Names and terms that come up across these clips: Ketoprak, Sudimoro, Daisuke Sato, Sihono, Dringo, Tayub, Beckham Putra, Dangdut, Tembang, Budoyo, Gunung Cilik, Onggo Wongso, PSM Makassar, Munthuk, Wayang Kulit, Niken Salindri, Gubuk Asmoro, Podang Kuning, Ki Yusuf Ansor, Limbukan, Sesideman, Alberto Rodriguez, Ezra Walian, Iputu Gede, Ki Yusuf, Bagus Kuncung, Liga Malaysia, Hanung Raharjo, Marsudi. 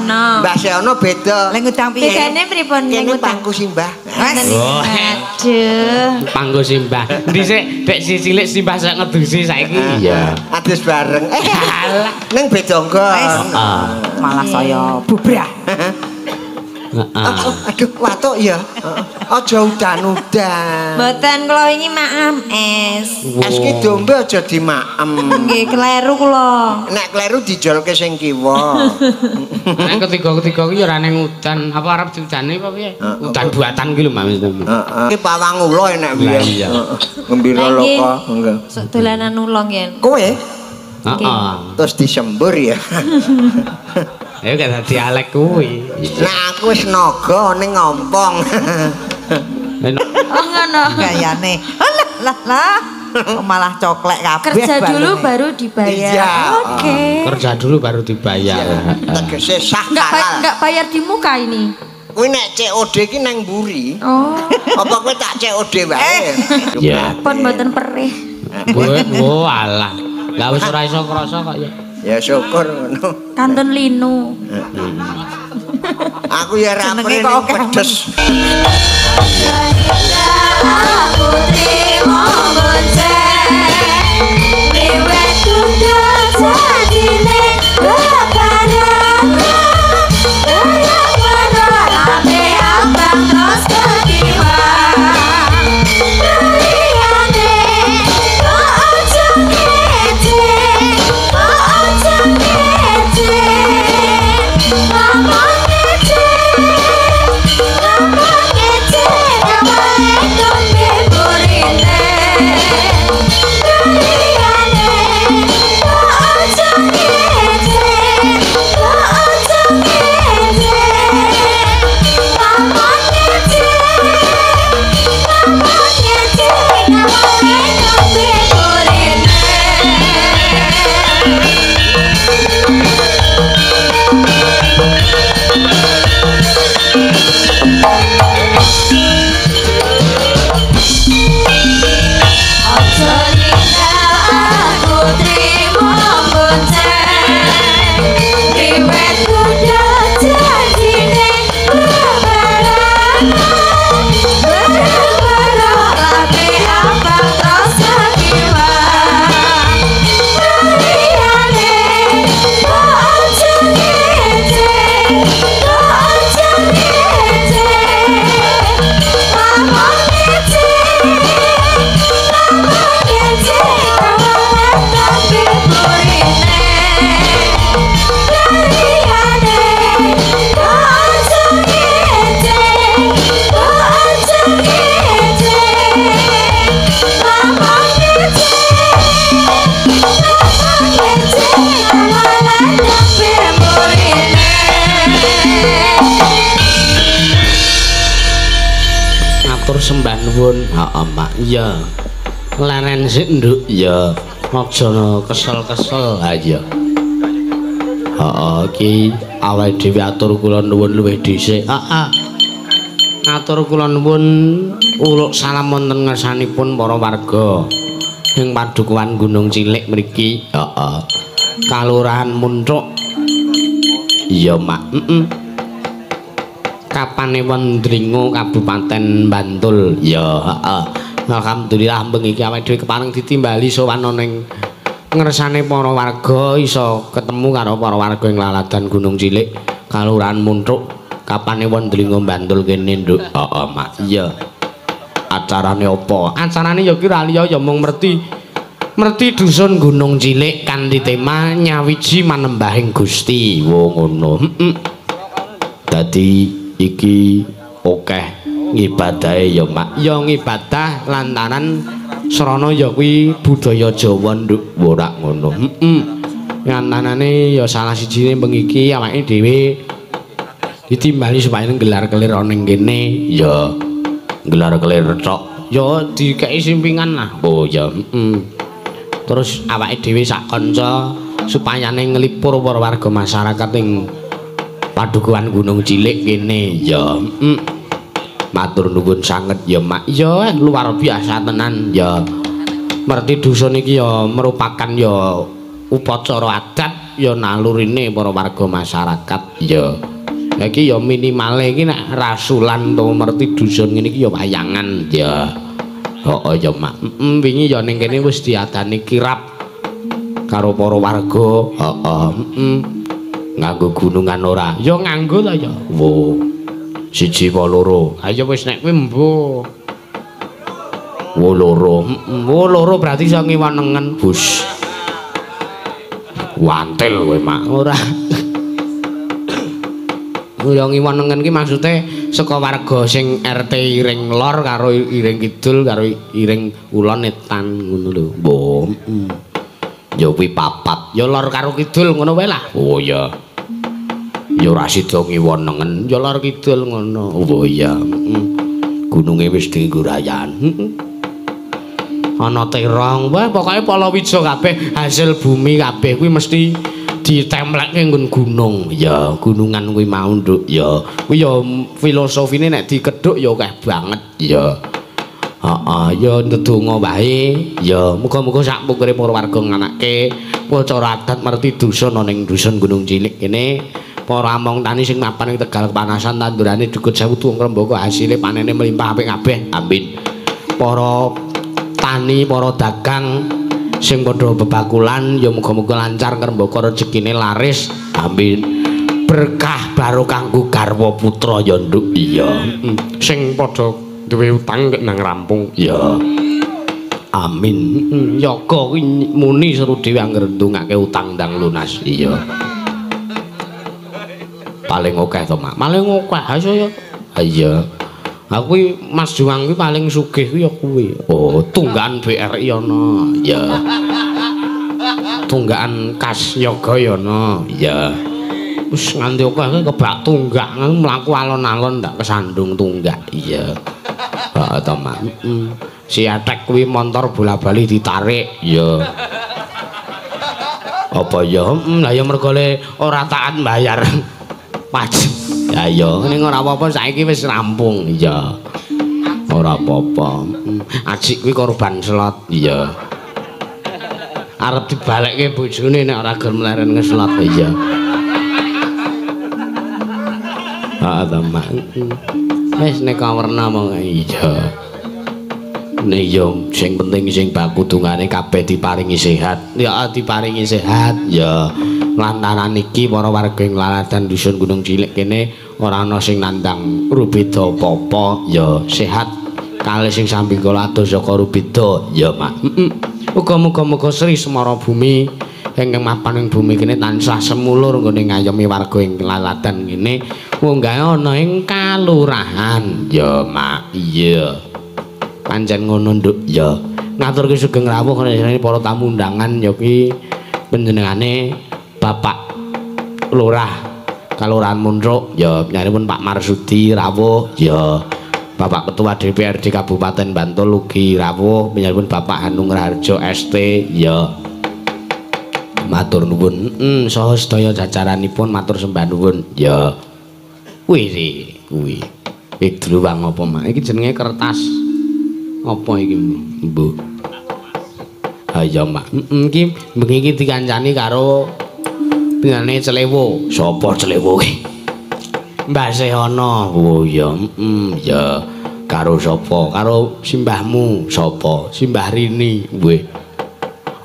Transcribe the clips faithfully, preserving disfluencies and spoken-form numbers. Sihono. Mbak Sihono beda. Lek ngutang piye? Bedane pripun nek ngutang pangku simbah. Aduh. Pangku simbah. Dhisik bek cilik simbah sak ngedusi saiki. Iya. Adus bareng. Alah, ning beda engko. Malah saya bubrah. Aduh, watuk ya. Aja udan-udan. Mboten kula wingi maem es. Es ki domba aja dimaem. Nggih, kleru kula. Nek kleru dijolke sing kiwa. Nek ketiga-ketiga ki ya ora ning udan, apa arep diudani apa piye? Udan buatan ki lho, Mas. Heeh. Ki pawang ula enak piye. Heeh. Gembira loka. Nggih. Sok dolanan ula ngen. Kowe? Heeh. Terus disembur ya. Ayo gak tadi alek kuwi. Nah aku wis naga ning ngompong. Oh ngono. Gayane. Alah lah lah. Malah coklek kabeh. Kerja dulu baru dibayar. Oke. Kerja dulu baru dibayar. Tegese sah halal. Enggak bayar di muka ini. Kuwi nek C O D iki nang mburi. Oh. Apa kowe tak C O D wae? Ya. Pun mboten perih. Wo alah. Lah wis ora iso krasa kok ya. Ya syukur ngono. Kanten linu. Aku ya ra prene pedes. Sembah nuwun, ha mak ya, leren sinduk ya, ngojono kesel-kesel aja. Ha ki awake dhewe atur kula nuwun luwih dhisik. Ha atur kula nuwun uluk salam wonten ngersanipun para warga ing padukuhan Gunung Cilik mriki. Ha Kalurahan Munthuk. Iya mak. Heeh. Kapanewon Dringo Kabupaten Bantul ya heeh. Alhamdulillah bengi iki awake dhewe kepareng ditimbali sowan ning ngersane para warga iso ketemu karo para warga ing laladan Gunung Cilik Kalurahan Munthuk Kapanewon Dringo Bantul kene nduk heeh mak ya. Acarane apa? Acarane ya kira liya ya mung merti merti dusun Gunung Cilik kanthi tema nyawiji manembahing Gusti wo ngono heeh. Dadi iki okeh ngibadahe ya mak ya ngibadah lantaran srana ya kuwi budaya Jawa nduk ora ngono heeh nganane ya salah sijine bengi iki awake dhewe ditimbali supaya nggelar-kelir ana ning kene ya nggelar-kelir tok ya dikeki simpingan lah oh ya heeh terus awake dhewe sak kanca supaya nglipur para warga masyarakat ing padukuhan Gunung Cilik kene ya heeh matur nuwun sanget ya mak ya luar biasa tenan ya merti dusun iki ya merupakan ya upacara adat ya nalurine para warga masyarakat ya. Lah iki ya minimale iki nek rasulan to merti dusun ngene iki ya wayangan ya. Heeh ya mak. Wingi ya ning kene wis diadani kirap karo para warga. Heeh. Nganggo gunungan ora? Ya nganggo ta ya. Wo. Siji apa loro? Ayo wis nek kuwi mbuh. Wo loro. Wo loro berarti iso ngiwanengen. Bus. Wantil kowe mak ora. Yang ngiwanengen ki maksudnya saka warga sing R T iring lor karo iring kidul karo iring ulon netan ngono lho. Mbok. Ya kuwi papat. Ya lor karo kidul ngono wae lah. Oh iya. Ya ora sida ngiwanengen, ya lor kidul ngono. Oh iya. Gununge wis dienggo rayan. Ana terong. Wah pokoke palawija kabeh hasil bumi kabeh kuwi mesti ditempleke nggon gunung ya gunungan kuwi mau nduk ya kuwi ya filosofine nek dikedhuk ya akeh banget ya heeh ya ndedonga wae ya muga-muga sak pungkure para warga nganake upacara adat merti dusun ana ning dusun Gunung Cilik kene para among tani sing mapan ing Tegal Kepanasan tandurane dukut sewu tuwung rembaka hasilé panene mlimpah kabeh amin para tani para dagang sing padha bebakulan ya muga-muga lancar ngrembaka rezekine laris amin berkah barokah kanggo garwa putra ya nduk iya sing padha duwe utang nang rampung ya amin yaga kuwi muni seru dhewe anggere ndungake utang ndang lunas iya paling akeh to mak paling akeh ayo iya aku Mas Juang kuwi paling sugih kuwi ya kuwi. Oh, tunggakan B R I ana. Ya. Tunggakan kas yoga ya ana. Ya. Wis nganti akeh kebak tunggak mlaku alon-alon ndak kesandung tunggak. Iya. Heeh to, Mak. Si Atek kuwi montor bola-bali ditarik. Ya. Apa ya? Lah ya mergo le ora taat bayar pajak. Ya ya ning ora apa-apa saiki wis rampung ya. Ora apa-apa. Ajik kuwi korban slot ya. Arep dibalekke bojone nek ora gelem leren ngeslot ya. Ha damang. Wis nek warna mong iya. Nek yo sing penting sing baku dungane kabeh diparingi sehat. Ya diparingi sehat ya. Lantaran iki para warga ing laladan dusun Gunung Cilik kene ora ana sing nandang rubeda apa-apa ya sehat kalih sing samping kala dosa rubeda ya Mak. Muga-muga Sri Semara Bumi ingkang mapan ing bumi kene tansah semulur nggone ngayomi warga ing laladan kene munggah ana ing kalurahan ya Mak. Iya. Pancen ngono nduk ya. Ngaturke sugeng rawuh kene para tamu undangan ya ki panjenengane Bapak Lurah Kalurahan Munruk ya nyaripun Pak Marsudi rawuh ya Bapak Ketua D P R D Kabupaten Bantul ugi rawuh nyaripun Bapak Hanung Raharjo S T ya matur nuwun heeh mm, saha sedaya jajaranipun matur sembah nuwun ya kuwi kuwi iki dluwang apa mak iki jenenge kertas apa iki mbok ha ya mak heeh iki bengi iki dikancani karo Pengane Celewo, sapa Celewo ki? Mbah Sihono. Oh ya, heeh ya. Karo sapa? Karo simbahmu, sapa? Simbah Rini. Weh.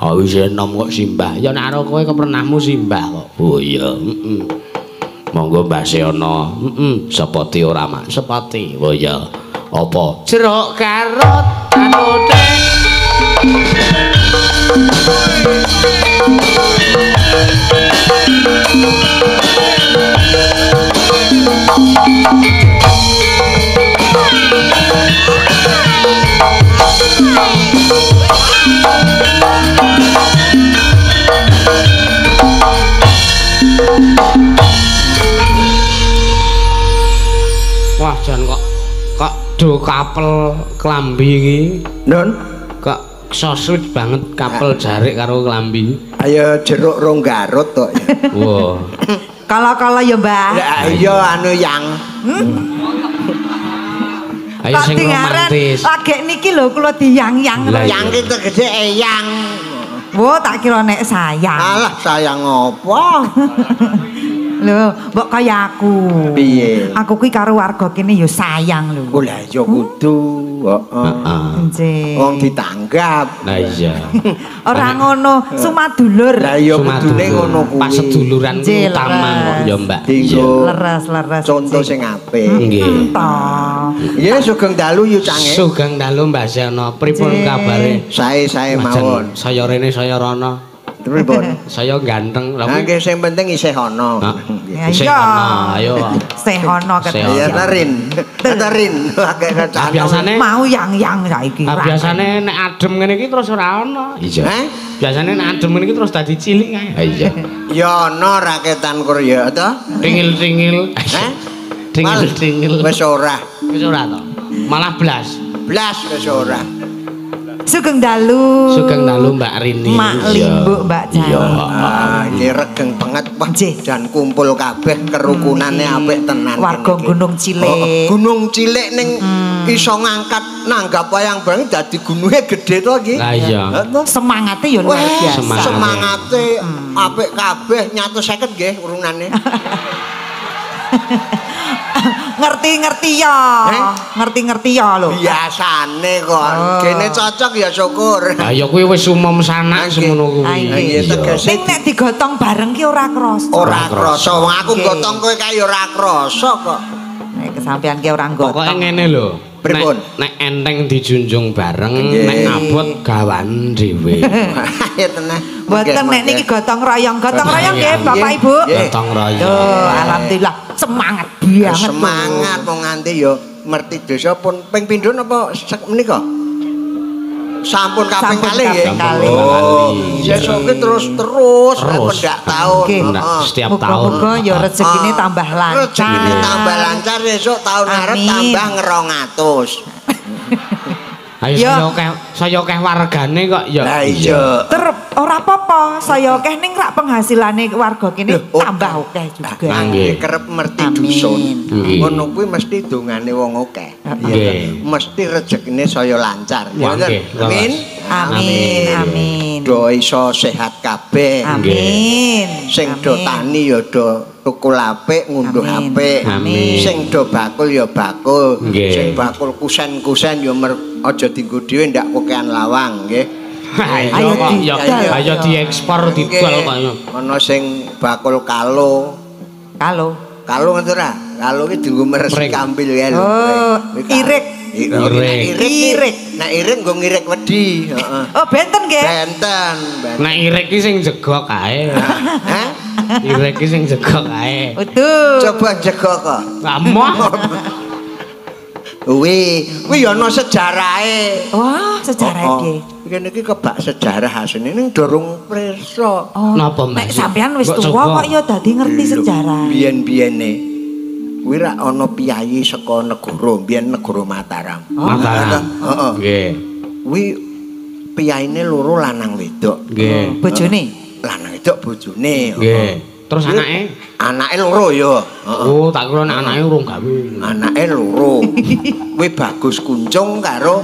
Awis enom kok simbah. Ya nek karo kowe kepernahmu simbah kok. Oh ya, heeh. Monggo Mbah Sihono. Heeh, sepati ora, Mak? Sepati. Oh ya. Apa? Jeruk karot tanute. Wah, jan kok kok do kapel klambi iki. Ndun, kok sosut banget kapel jarik karo klambi. Ayo jeruk rong garut tok ya. Wah. Kala-kala ya, Mbah. Lah iya anu yang. Ayo sing romantis. Lagek niki lho kula diyang-yang. Yang ki tegese eyang. Wo tak kira nek sayang. Alah sayang apa? Lho, mbok kaya aku. Piye? Aku kuwi karo warga kene ya sayang lho. Oh lah ya kudu, heeh. Nggih. Wong ditanggap. Lah iya. Ora ngono, sumadulur. Lah ya kudune ngono kuwi. Pas seduluran utama kok ya, Mbak. Leres-leres. Conto sing apik. Nggih. Ya sugeng dalu ya cange. Sugeng dalu Mbak Sihono, pripun kabare? Sae-sae mawon. Saya rene saya rono. Terus saya ganteng lah. Nggih sing penting isih ono. Isih ono, ayo. Sihono ketemu. Ya tarin. Tarin akeh kacang. Biasane mau yang-yang saiki. Biasane nek adem ngene iki terus ora ono. Iya. Biasane nek adem ngene iki terus dadi cilik ae. Iya. Ya ono raketan Korea ta? Tingil-tingil. Heh. Tingil-tingil. Wis ora. Wis ora to. Malah blas. Blas wis ora. Sugeng dalu. Sugeng dalu Mbak Rini. Mak Limbuk Mbak Jan. Iya. Iki regeng banget Pak dan kumpul kabeh kerukunane apik tenan. Warga Gunung Cilik. Gunung Cilik ning iso ngangkat nanggap wayang bareng dadi gununge gedhe to iki. Lah iya. Semangate ya luar biasa. Semangate apik kabeh seratus lima puluh nggih urunane. Ngerti-ngerti ya, ngerti-ngerti ya lo. Biasane kon, kene cocok ya syukur. Ayo kui wes umum sana semuanya kui. Neng nek digotong bareng ki ora kroso. Ora kroso, aku gotong kui kaya ora kroso kok. Nek kesampaian ki orang gotong. Pokoknya ngene lo. Berpun. Nek enteng dijunjung bareng, nek abot gawan dewe. Ya tenang. Buatkan nek niki gotong royong, gotong royong ya bapak ibu. Gotong royong. Alhamdulillah semangat banget. Semangat mau nganti yo, merti desa pun pengpindun apa menikah? Sampun kaping kali ya. Ya soalnya terus terus, tidak tahu. Setiap tahun. Muka-muka yo rezeki ini tambah lancar. Rezeki ini tambah lancar esok tahun harap tambah ngerongatus. Ayo saya keh wargane kok ya. Lah iya. Terus ora apa-apa, saya keh ning rak penghasilane warga kene tambah akeh juga. Nggih, kerep merti dusun. Ngono kuwi mesti dongane wong akeh. Nggih. Mesti rejekine saya lancar. Amin. Amin. Amin. Do iso sehat kabeh. Amin. Sing do tani ya do tukul apik, ngunduh apik. Sing do bakul ya bakul. Sing bakul kusen-kusen ya aja dienggo dhewe ndak kokean lawang nggih. Ayo ya ayo diekspor didol kaya. Ana sing bakul kalo. Kalo. Kalo ngono ora? Kalo iki dienggo meresi kampil ya lho. Irik. Irik. Irik. Nek irik nggo ngirik wedi, heeh. Oh benten nggih. Benten. Nek irik iki sing jegok kae. Hah? Irik iki sing jegok ae. Utuh. Coba jegok kok. Lama. Wih, wih yono sejarahe. Wah, sejarahe iki. Kene iki kebak sejarah asline ning dorong preso. Napa Mas? Nek sampean wis tuwa kok ya dadi ngerti sejarah. Biyen-biyene kuwi ra ana piyayi saka negara, biyen negara Mataram. Mataram. Heeh. Nggih. Kuwi piyaine loro lanang wedok. Nggih. Bojone lanang itu bojone. Nggih. Terus anake? Anake loro ya. Oh, tak kira nek anake urung gawe. Anake loro. Kuwi Bagus Kuncung karo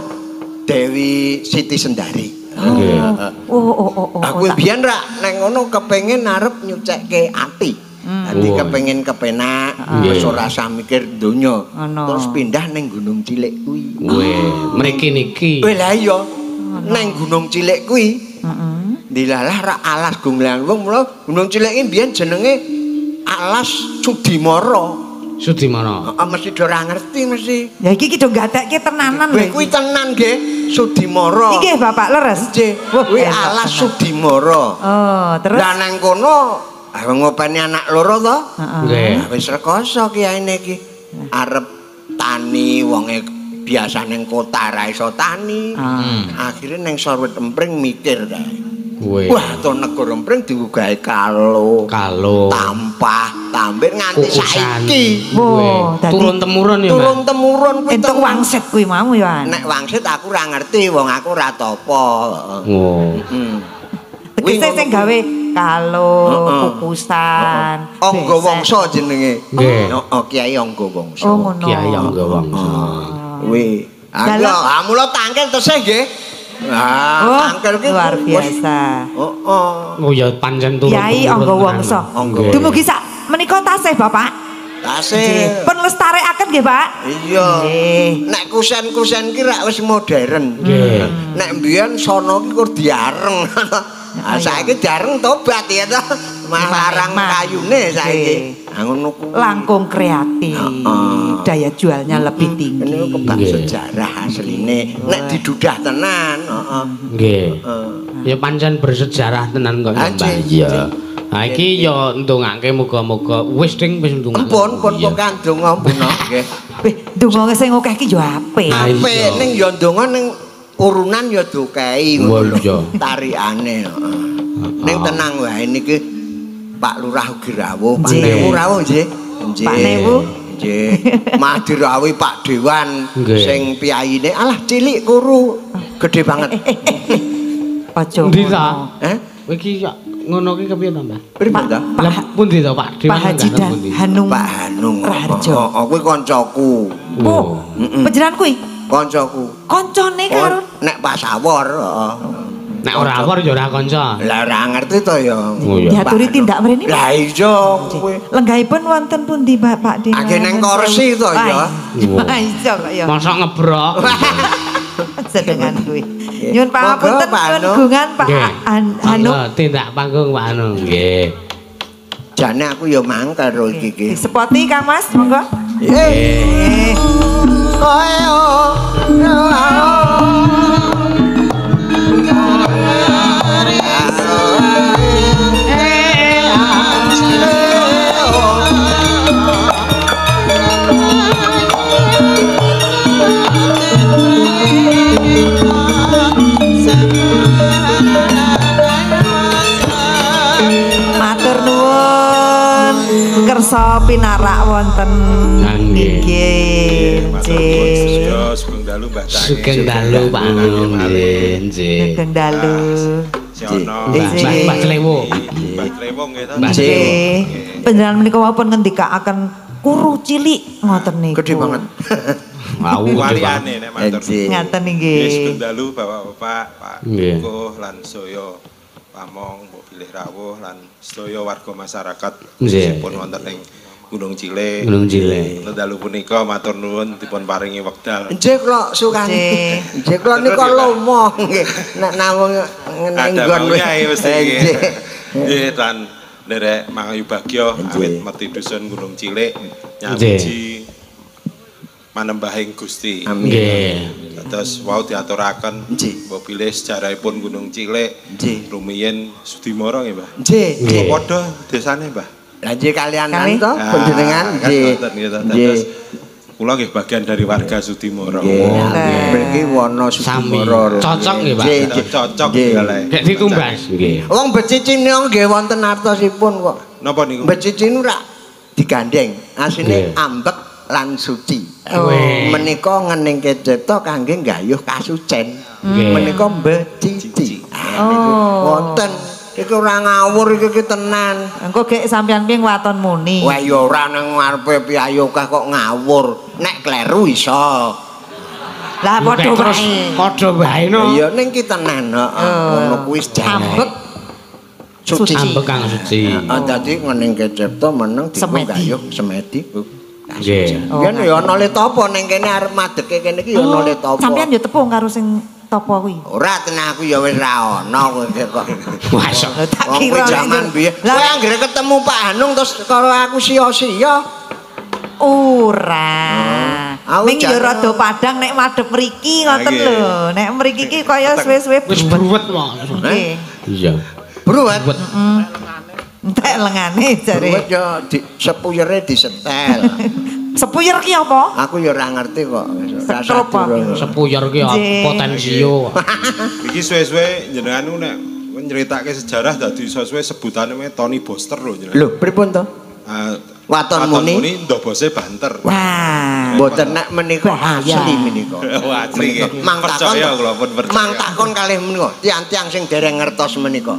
Dewi Siti Sendari. Nggih. Oh oh oh oh. Aku biyen rak nek ngono kepengin arep nyucekke ati. Dadi kepengin kepenak, wis ora usah mikir donya. Terus pindah ning Gunung Cilik kuwi. Weh, mriki niki. Weh lha iya. Ning Gunung Cilik kuwi. Heeh. Dilalah rak alas gunglan wong mula Gunung Cilik iki biyen jenenge alas Sudimoro. Sudimoro. Heeh mesti ora ngerti mesti. Ya iki ki do gatekke tenanan lho. Kuwi tenan nggih Sudimoro. Iki Bapak leres. Kuwi alas Sudimoro. Oh, terus. Lah nang kono ngopeni anak loro to? Heeh. Wis rekoso kiyaine iki. Arep tani wonge biasa neng kota raiso tani, akhirnya neng sorwet empring mikir dah. Wah, tu negara empring diugai kalau, kalau tampah, tampil nganti saiki. Wah, turun temurun ya. Turun temurun. Entuk wangsit kui mau ya. Nek wangsit aku ra ngerti, wong aku ra topo. Tegese sing gawe kalau kukusan. Onggo Wongso jenenge. Oh, Kiai Onggo Wongso. Kiai Onggo Wongso. Wih, agak, kamu lo tangkil terus ya, Nah, oh, luar biasa. Oh, oh. Oh ya panjang turun. Yai anggo wongso. Dumugi sak menika tasih, Bapak. Tasih. Pun lestarekaken nggih, Pak. Iya. Nek kusen-kusen ki rak wis modern. Nggih. Nek mbiyen sono ki kur diareng. Ah saiki diareng tobat ya to. Larang kayune saiki. Ah ngono ku. Langkung kreatif. Daya jualnya lebih tinggi. Niku kebak sejarah asline. Nek didudah tenan, heeh. Nggih. Ya pancen bersejarah tenan kok, Mbak. Iya. Ha iki ya ndongake muga-muga wis ding wis ndongake. Ampun, pun kok kandung ampun nggih. Wis ndongake sing akeh iki ya apik. Apik ning ya ndonga ning urunan ya dokei ngono lho. Tarikane heeh. Ning tenang wae niki Pak Lurah ugi rawuh, Pak Newu rawuh nggih. Pak Newu nggih. Madirawi Pak Dewan sing piyayine alah cilik kuru gedhe banget. Aja. Ndi ta? Heh? Iki ya ngono ki kepiye to, Mbah? Pripun ta? Lah pundi to, Pak? Dewan nggih pundi? Pak Hanung Raharjo. Oh, kuwi kancaku. Oh, panjenengan kuwi? Kancaku. Kancane karo nek pas awor, heeh. Nek ora awor ya ora kanca. Lah ora ngerti to ya. Diaturi tindak mrene. Lah iya kuwi. Lenggahipun wonten pundi, Pak Dewan? Ageng nang kursi to ya. Lah iya kok ya. Mosok ngebrok. Sedengan kuwi. Nyun pangapunten gungan Pak Anu. Tindak panggung Pak Anu nggih. Jane aku ya mang karo iki iki. Disepoti Kang Mas monggo. Nggih. Koe kersa pinarak wonten nggih nggih sugeng dalu Mbah Tangi sugeng dalu Pak Anung nggih sugeng dalu Sihono Mbah Klewo Mbah Klewo nggih to nggih panjenengan menika wonten ngendikaaken kuru cilik ngoten niku gedhe banget wau waliane nek matur ngaten nggih sugeng dalu Bapak-bapak Pak Kukuh lan Soyo Pamong mbok pilih rawuh lan sedaya warga masyarakat sipun wonten ing Gunung Cile. Gunung Cile. Dalu punika matur nuwun dipun paringi wekdal. Nggih kula sukani. Nggih kula nika lomo nggih. Nek namung ngeneng nggon wis nggih. Nggih lan nderek mangayu bagya awit mati dusun Gunung Cile nyawiji manembahing Gusti. Nggih. Terus wau diaturakan mbok pilih sejarahipun Gunung Cilik rumiyin Sudimoro nggih Mbah. Nggih. Padha desane Mbah. Lah nggih kalian to panjenengan nggih. Terus kula nggih bagian dari warga Sudimoro. Nggih. Mriki wana Sudimoro. Cocok nggih Pak. Cocok kaleh. Nek ditumbas nggih. Wong becicin nggih wonten artosipun kok. Napa niku? Becicin rak digandeng. Asline ambek lan suci. Menika ngeningke cipta kangge nggayuh kasucen. Menika mbecici. Wonten iki ora ngawur iki tenan. Engko gek sampeyan ping waton muni. Wah ya ora nang ngarepe piyayokah kok ngawur. Nek kleru iso. Lah padha wae. Padha wae no. Ya ning ki tenan heeh. Ngono kuwi jambet. Suci. Ambek kang suci. Dadi ngeningke cipta meneng digayuh semedi. Kan ya ana le topo ning kene arep madheke kene iki ya ana le topo. Sampeyan ya tepung karo sing topo kuwi. Ora tenan aku ya wis ra ana kok. Masuk. Wong jaman biyen. Lah anggere ketemu Pak Hanung terus karo aku sia-sia. Ora. Ning ya rada padang nek madhep mriki ngoten lho. Nek mriki iki kaya suwe-suwe bruwet wae. Nggih. Iya. Bruwet. Entek lengane jare. Wis yo sepuyere disetel. Sepuyer ki apa? Aku yo ora ngerti kok. Sepuyer ki apa tensio. Iki suwe-suwe jenengan ku nek nyeritake sejarah dadi suwe-suwe sebutane Tony Boster lho jenengan. Lho, pripun to? Waton muni. Waton muni ndobose banter. Wah, mboten nek menika asli menika. Wah, asli. Percaya kula pun percaya. Mangtakon kalih menika tiyang-tiyang sing dereng ngertos menika.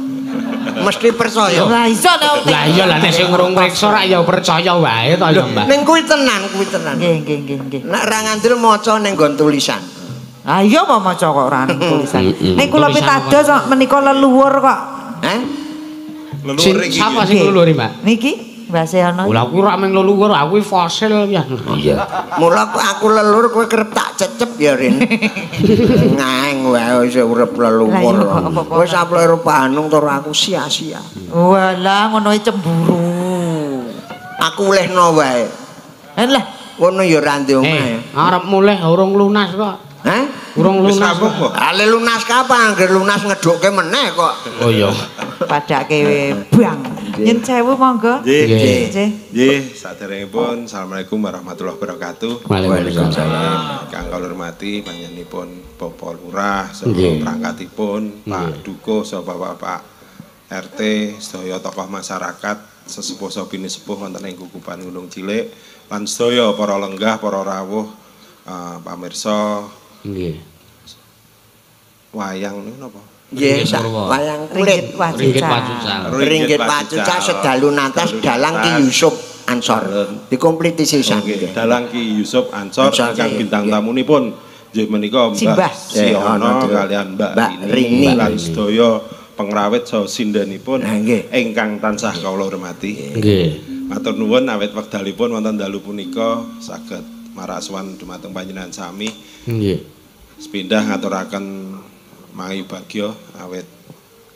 Mesti percaya. Lah iso nek. Lah iya lah nek sing ngrung mriksa rak ya percaya wae to ya, Mbak. Ning kuwi tenan, kuwi tenan. Nggih, nggih, nggih. Nek ra ngandel maca ning nggon tulisan. Ayo mau maca kok ora ning tulisan. Nek kula pitados menika leluhur kok. Heh. Leluhur iki. Sapa sing leluhur iki, Mbak? Niki Mbak Sihono. Lah aku ora mung leluhur, aku fosil ya. Iya. Mula aku leluhur kowe kerep tak cecep ya rene. Ngeng wae wis urip leluhur. Wis sampe rupanung tur aku sia-sia. Walah ngono cemburu. Aku ulehno wae. Eh lah ngono ya ora ndonga. Arep mulih urung lunas kok. Hah? Urung lunas kok. Ale lunas kapan? Angger lunas ngedhukke meneh kok. Oh iya. Padake bang. Nyun sewu monggo. Nggih. Nggih. Nggih, saderengipun asalamualaikum warahmatullahi wabarakatuh. Waalaikumsalam. Kang kula hormati panjenenganipun Bapak Lurah sedaya perangkatipun, Pak Duko sapa Bapak R T sedaya tokoh masyarakat, sesepuh sopini sepuh wonten ing Gugupan Gunung Cilik lan sedaya para lenggah, para rawuh, pamirsa. Nggih. Wayang niku napa? Nggih, wayang kulit wajuca. Ringgit wajuca sedalu nantes dalang Ki Yusuf Ansor. Dikompleti sisan. Dalang Ki Yusuf Ansor ingkang bintang tamunipun nggih menika Mbah Sihono kaliyan Mbak Rini lan sedaya pengrawit so sindenipun ingkang tansah kawula hormati. Nggih. Matur nuwun awit wekdalipun wonten dalu punika saged marasuan dumateng panjenengan sami. Nggih. Sepindah ngaturaken mangayu bagya awit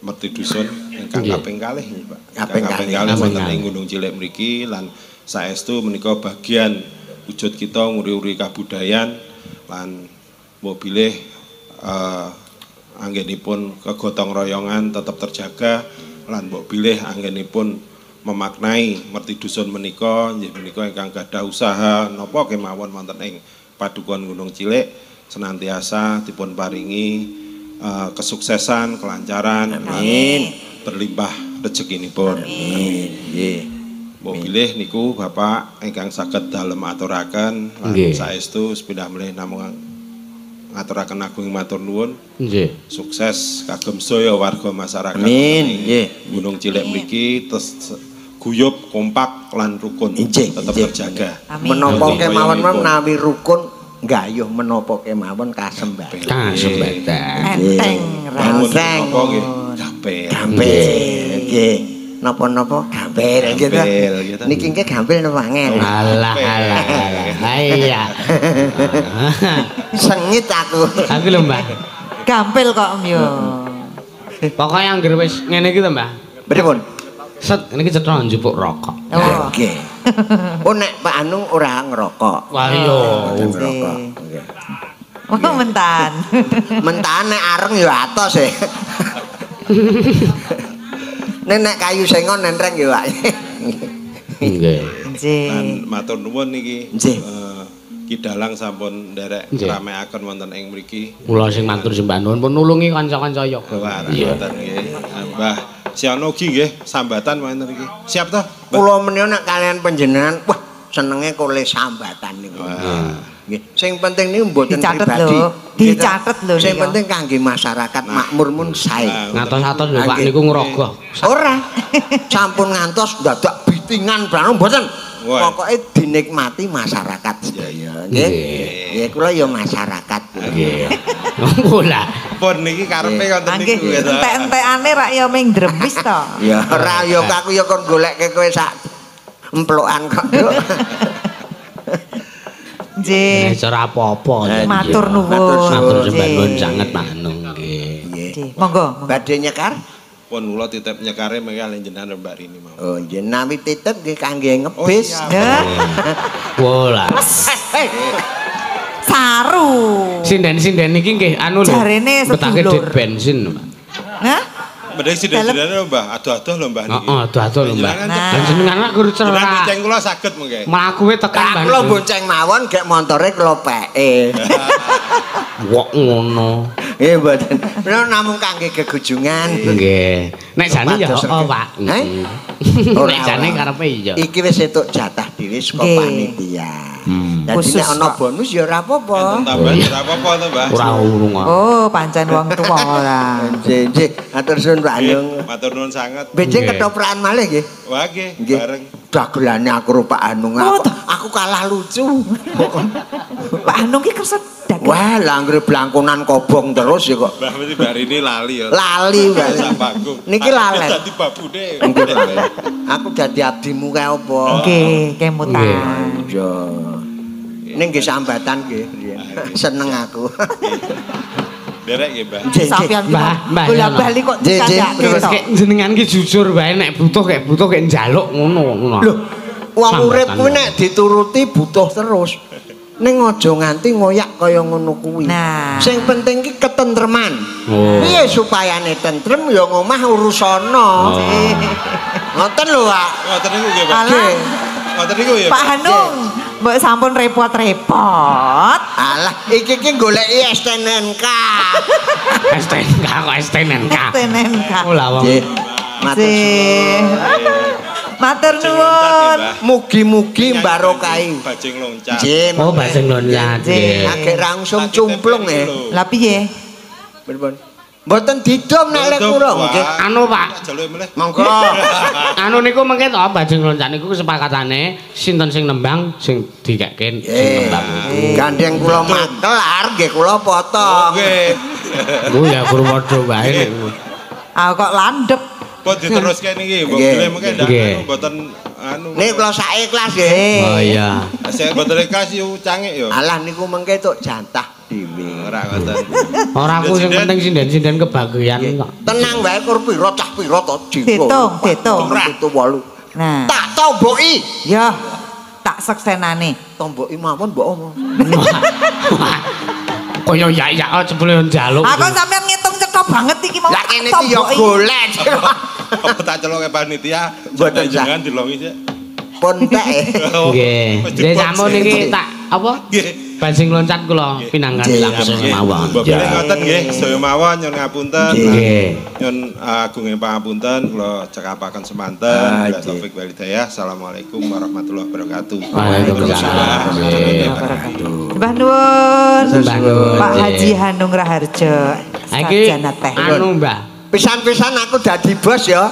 merti dusun ingkang kaping kalih nggih, Pak. Kaping kalih wonten ing Gunung Cilik mriki lan saestu menika bagian wujud kita nguri-uri kabudayan lan mobileh eh anggenipun kegotong royongan tetap terjaga lan mbok bilih anggenipun memaknai merti dusun menika nggih menika ingkang gadah usaha napa kemawon wonten ing Padukuhan Gunung Cilik senantiasa dipun paringi uh, kesuksesan, kelancaran, amin, berlimpah rezekinipun. Amin. Nggih. Mbok bilih niku Bapak ingkang saged dalem aturaken lan saestu sepindah melih namung ngaturaken agung matur nuwun. Nggih. Sukses kagem sedaya warga masyarakat. Amin. Nggih. Gunung Cilik mriki tes guyub, kompak lan rukun tetep terjaga. Menapa kemawon menawi rukun nggayuh menapa kemawon kasembahan. Kasembahan. Enteng rasane. Napa nggih? Gampil. Gampil. Nggih. Napa-napa gampil gitu. Niki nggih gampil nangane. Alah alah. Iya. Sengit aku. Aku lho, Mbah. Gampil kok, yo. Pokoke anggere wis ngene iki to, Mbah. Pripun? Set niki cetha njupuk rokok. Oh, nggih. Oh nek Pak Anung ora ngerokok. Wah, yo ngerokok. Nggih. Oh, mentan. Mentan nek areng yo atos e. Nenek kayu sengon nenreng ya Pak. Nggih. Nggih. Matur nuwun niki. Eh Ki Dalang sampun nderek ramekaken wonten ing mriki. Kula sing matur sembah nuwun pun nulungi kanca-kanca yoga. Iya. Mbah Sihono ugi nggih sambatan wonten iki. Siap to? Kula menika kalian panjenengan wah senenge kule sambatan niku. Nggih. Sing penting niku mboten pribadi. Dicatet lho. Sing penting kangge masyarakat makmur mun sae. Ngantos-ngantos lho Pak niku ngrogoh. Ora. Sampun ngantos dadak bitingan bareng mboten. Pokoke dinikmati masyarakat sedaya. Nggih. Nggih kula ya masyarakat. Nggih. Monggo lah. Pun niki karepe konten niku. Nggih. Entek-entekane rak ya ming dremis to. Ya ora ya aku ya kon golekke kowe sak emplokan kok. Nggih. Nek ora apa-apa. Matur nuwun. Matur nuwun sanget Pak Anung nggih. Nggih. Monggo. Badhe nyekar. Pun kula titip nyekare mengkali jenengan Mbak Rini mawon. Oh, njen nami titip nggih kangge ngebis. Wo lah. Saru. Sinden-sinden iki nggih anu lho. Jarene sedulur bensin, Mbak. Hah? Mending sinden-sinden lho, Mbah. Aduh-aduh lho, Mbah niki. Heeh, aduh-aduh lho, Mbah. Jenengan lak guru cerah. Jenengan bonceng kula saged mengke. Mlakuwe tekan Mbah. Kula bonceng mawon gek montore kula peke. Wok ngono. Nggih mboten. Menawa namung kangge gegujungan. Nggih. Nek jane ya heeh, Pak. Ora jane karepe iya. Iki wis entuk jatah dhewe saka panitia. Dadi nek ana bonus ya ora apa-apa. Entuk tambahan ora apa-apa to, Mbah. Ora urung. Oh, pancen wong tuwa ora. Nggih, nggih. Matur suwun Pak Anung. Matur nuwun sanget. Benjing ketoprakan malih nggih. Wah, nggih, bareng. Dagelane aku Pak Anung. Aku kalah lucu. Pak Anung ki kesedak. Wah, langgir belangkunan kobong terus ya kok. Mbah mesti bar ini lali ya. Lali Mbah. Niki lali. Dadi babune. Aku dadi abdimu kae apa? Nggih, kemutan. Iya. Ning nggih sambatan nggih. Seneng aku. Derek nggih, Mbah. Sampeyan Mbah. Kula bali kok dikandhake. Terus kek jenengan ki jujur wae nek butuh kek butuh kek njaluk ngono. Lho, wong urip kuwi nek dituruti butuh terus. Neng aja nganti ngoyak kaya ngono kuwi. Nah, sing penting ki ketentreman. Piye supaya ne tentrem ya ngomah urusana. Ngoten lho, Pak. Ngoten niku nggih, Pak. Ngoten niku ya. Pak Hanung, mbok sampun repot-repot. Alah, iki ki goleki S T N K. S T N K kok S T N K. S T N K. Lha wong. Matur nuwun. Mugi-mugi barokah. Bajing loncat. Oh, bajing loncat. Agek langsung cumplung e. Lah piye? Mboten didom nek lek kula nggih. Anu, Pak. Monggo. Anu niku mengke to bajing loncat niku kesepakatane sinten sing nembang sing dikekken sing nembang. Gandeng kula makelar nggih kula potong. Nggih. Ku ya Purwodo wae. Ah kok landhep. Kok diteruskan ini, boleh mungkin dah buatan anu. Nih kalau saya kelas ya. Oh iya. Saya buat kelas itu canggih yo. Alah ni aku mungkin tu jantah dibi. Orang kata. Orang aku yang penting sinden sinden kebahagiaan. Tenang baik korpi rotah pirot cium. Tetung tetung. Itu balu. Nah. Tak tahu boi. Ya. Tak seksenane. Tomboi mamun bohong. Kau yo ya ya sebelum jaluk. Aku sampai ngitung cetok banget iki mau. Lagi ni tu yo golek. Apa tak celok panitia? Buat jangan dilongi je. Pontek. Okay. Jadi sama ni tak apa? Bajing loncat gula pinangan langsung mawon. Boleh ngoten gih. Saya mawon nyon ngapunten. Nyon aku ngepang ngapunten. Gula cekapakan semanten. Taufik walidayah. Assalamualaikum warahmatullahi wabarakatuh. Waalaikumsalam warahmatullahi wabarakatuh. Mbah nuwun, Pak Haji Hanung Raharjo, sarjana teknik. Anu Mbah, pisan-pisan aku dadi bos ya.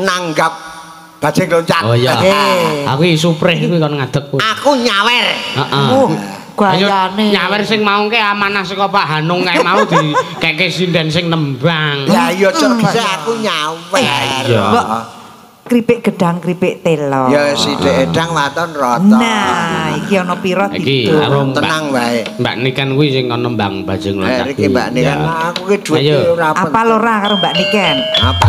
Nanggap bajing loncat. Oh iya. Aku isupreh kuwi kon ngadeg. Aku nyawer. Heeh. Gayane. Nyawer sing mau ke amanah saka Pak Hanung kae mau di keke sinden sing nembang. Ya iya cok, aku nyawer. Iya. Keripik gedang, keripik telo. Ya si dedang waton roto. Nah, iki ono piro itu. Tenang baik. Mbak Niken kui sing nembang bajing loncat. Iki Mbak Niken, aku kedua tu rapat. Apa lora karo Mbak Niken? Apa?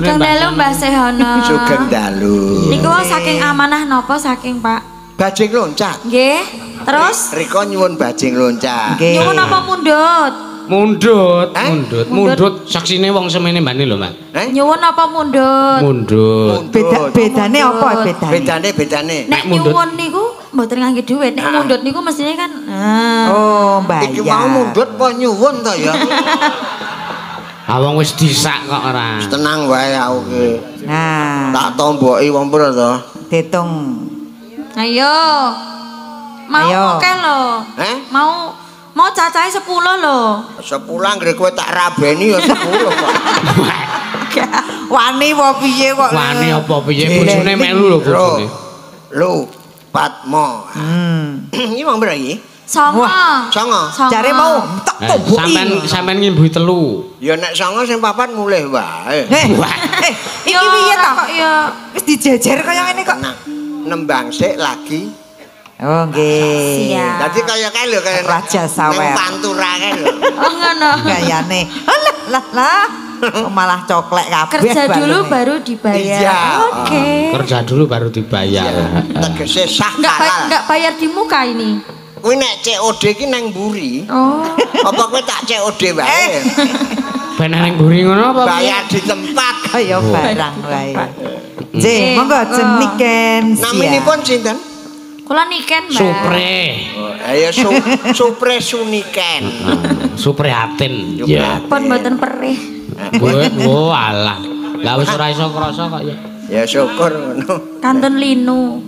Sugeng dalu Mbah Sihono. Sugeng dalu. Niku saking amanah napa saking Pak? Bajing loncat. Nggih. Terus riko nyuwun bajing loncat. Nyuwun apa mundut? Mundut, mundut, mundut. Saksine wong semene mbane lho, Mas. Nyuwun apa mundut? Mundut. Beda-bedane apa bedane? Bedane-bedane. Nek nyuwun niku mboten ngangge dhuwit. Nek mundut niku mestine kan. Oh, Mbah. Iki mau mundut apa nyuwun to ya? Awang wis disak kok ora. Tenang wae aku ki. Nah, tak tomboki wong pira to? Ditung. Ayo. Mau oke lho. Heh? Mau mau cacahe sepuluh lho. sepuluh anggere kowe tak rabeni ya sepuluh kok. Wani apa piye kok? Wani apa piye bojone melu lho bojone. Lho, Patmo. Hmm. Iki wong pira iki? Songo, songo, cari mau tak tubuh. Saman, saman ngimbu telu. Ya nak songo sih papan mulai baik. Hei, ini dia tak kok ya. Terus dijejer kau yang ini kok. Nembang sih lagi. Okey. Jadi kau yang kau yang raja sawer. Nempanturakan. Oh no. Gaya nih. Lah lah lah. Malah coklek kabeh. Kerja dulu baru dibayar. Okey. Kerja dulu baru dibayar. Tegesnya sah. Enggak bayar di muka ini. Kowe nek C O D iki nang mburi. Oh. Apa kowe tak C O D wae? Ben nang mburi ngono apa? Bayar di tempat kaya barang wae. Nggih, monggo jeniken. Naminipun sinten? Kula Niken, Mbak. Supre. Ayo su Supre Suniken. Supre Hatin. Pun mboten perih. Oh alah. Lah wis ora iso krasa kok ya. Ya syukur ngono. Kanten linu.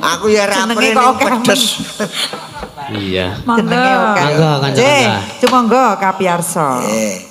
Aku ya rapere pedes. Iya. Monggo. Monggo kanca-kanca. Cuk monggo kapiyarsa. Nggih.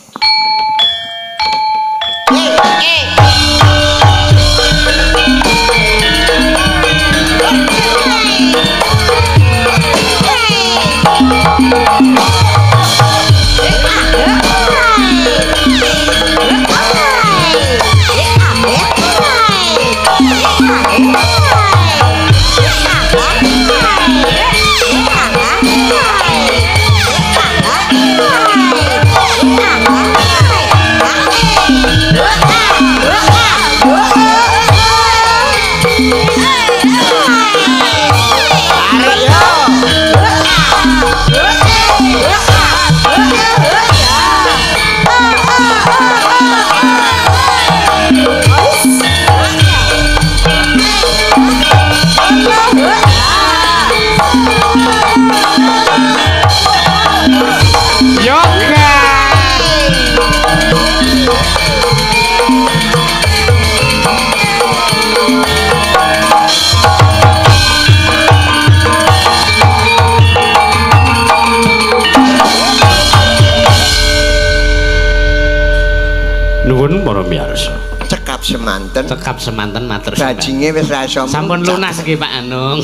Cekap semanten, cekap semanten matur. Bajinge wis ra iso. Sampun lunas nggih Pak Anung.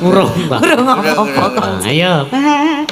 Urung. Urung apa-apa. Ayo. Aduh.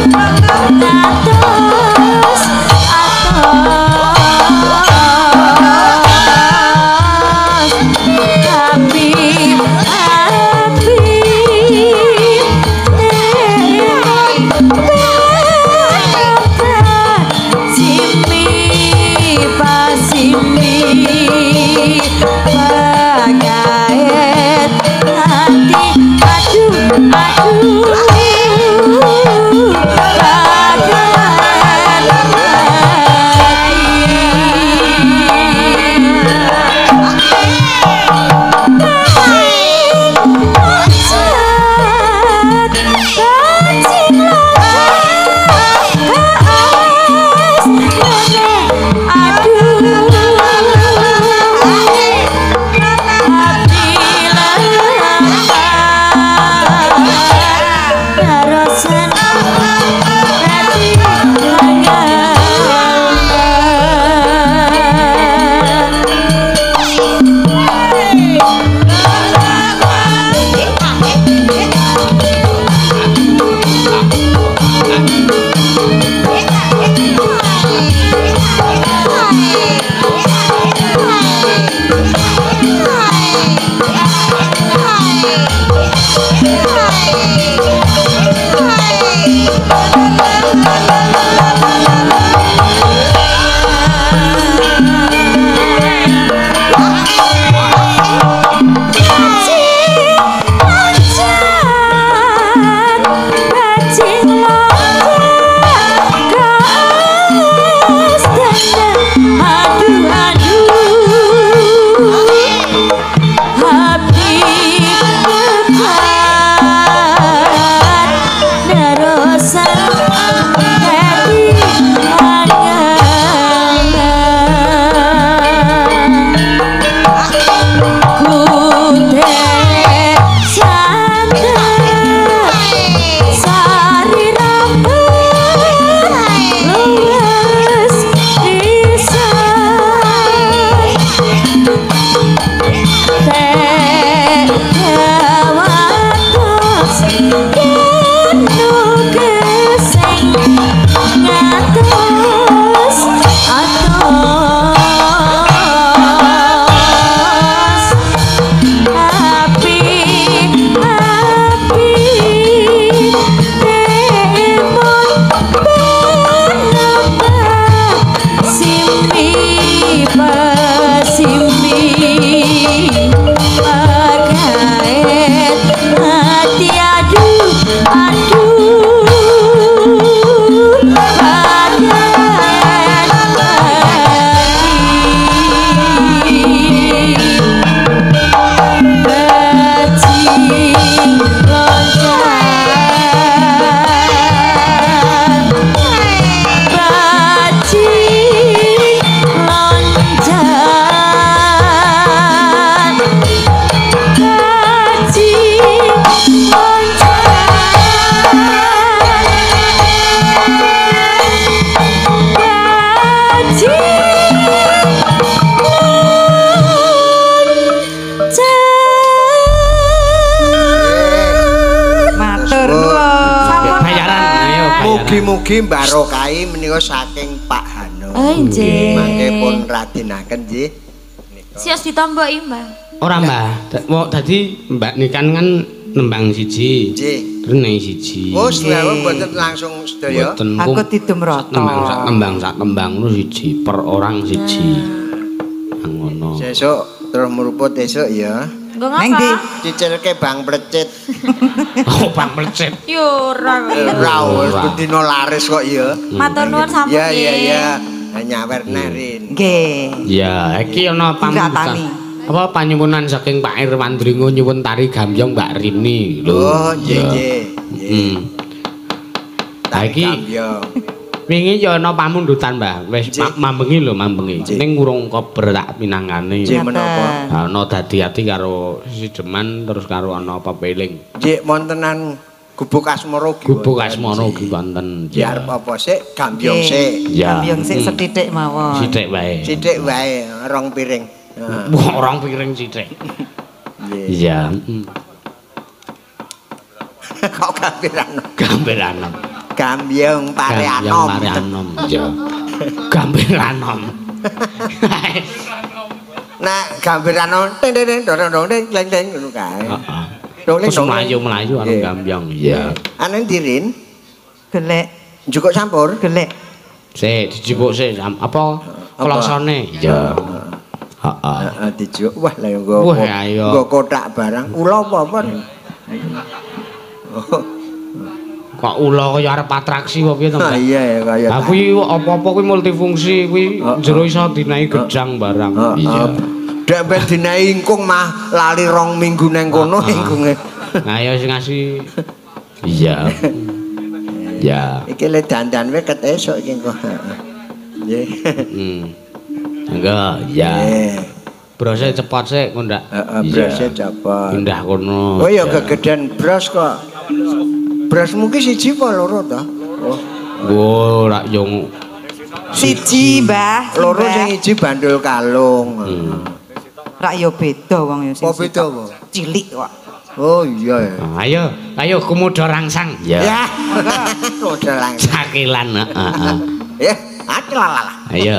Aduh, aduh, aduh, aduh. Mugi barokai menika saking Pak Hano. Nggih, mangke pun radinaken nggih. Sios ditambah Mbah. Ora Mbah, dadi Mbak nikan kan nembang siji. Nggih. Rene siji. Oh, sedaya mboten langsung sedaya. Aku didumrata. Nembang sak tembang sak tembang lu siji per orang siji. Nang ngono. Sesuk terus meruput esuk ya. Neng di dicelke Bang Plecit. Oh Bang Plecit. Yo ora. Ora wis bendina laris kok ya. Matur nuwun sampun. Ya ya ya. Nyawer nerin. Nggih. Ya, iki ana pamungkas. Apa panyuwunan saking Pak Irwan Dringo nyuwun tari gambyong Mbak Rini lho. Oh, nggih nggih. Nggih. Lah iki wingi ya ana pamundutan Mbah, wis mambengi lho mambengi. Ning urung kober tak pinangane. Nggih menapa? Ana dadi ati karo Sesideman terus karo ana pepeling. Nggih montenan Gubukasmoro iki. Gubukasmoro iki wonten. Ya arep apa sik gambyong sik. Gambyong sik sethithik mawon. Sithik wae. Sithik wae rong piring. Rong piring sithik. Iya. Kok gamberan. Gamberan. Gambyong Pareanom. Pareanom ya. Gamberan. Nah, gamberan teng teng teng dorong teng teng teng ngono kae. Heeh. Terus mlayu-mlayu karo gambyong ya. Anen dirin gelek njukuk campur gelek. Sik dijupuk sik apa klosone ya. Heeh. Heeh dijupuk wah lha nggo nggo kotak barang kula apa-apa. Kok ula kaya arep atraksi apa piye to? Ha iya ya kaya. Lah kuwi apa-apa kuwi multifungsi kuwi jero iso dinaiki gedang barang. Iya. Dek ben dinaiki ingkung mah lali rong minggu nang kono ingkunge. Nah ya sing ngasih. Iya. Ya. Iki le dandan wis ket esuk iki kok. Nggih. Hmm. Enggak, ya. Brose cepot sik kok ndak. Heeh, brose cepot. Pindah kono. Oh ya gegeden bros kok. Beras mungkin siji apa loro ta? Oh. Oh, rak yo siji, Mbah. Loro sing siji bandul kalung. Rak yo beda wong yo sing. Apa beda apa? Cilik kok. Oh iya. Ayo, ayo komodo rangsang. Ya. Komodo rangsang. Sakilan, heeh. Ya, atlalalah. Ayo.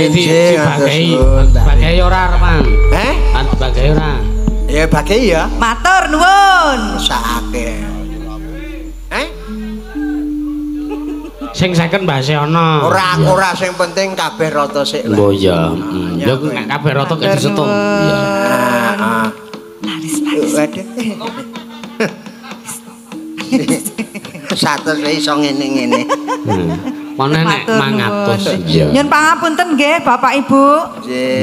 Jadi bagai, bagai orang mang. Eh? Ant bagai orang. Ya bagai ya. Matur nuwun. Sakit. Eh? Sing saken Mbah Sihono. Ora ora sing penting kabeh rata sik. Lho ya. Ya kuwi kabeh rata kaya disetung. Ya. Heeh. Laris laris. Satu iso ngene-ngene. Mana nek mangatus. Nyun pangapunten nggih Bapak Ibu.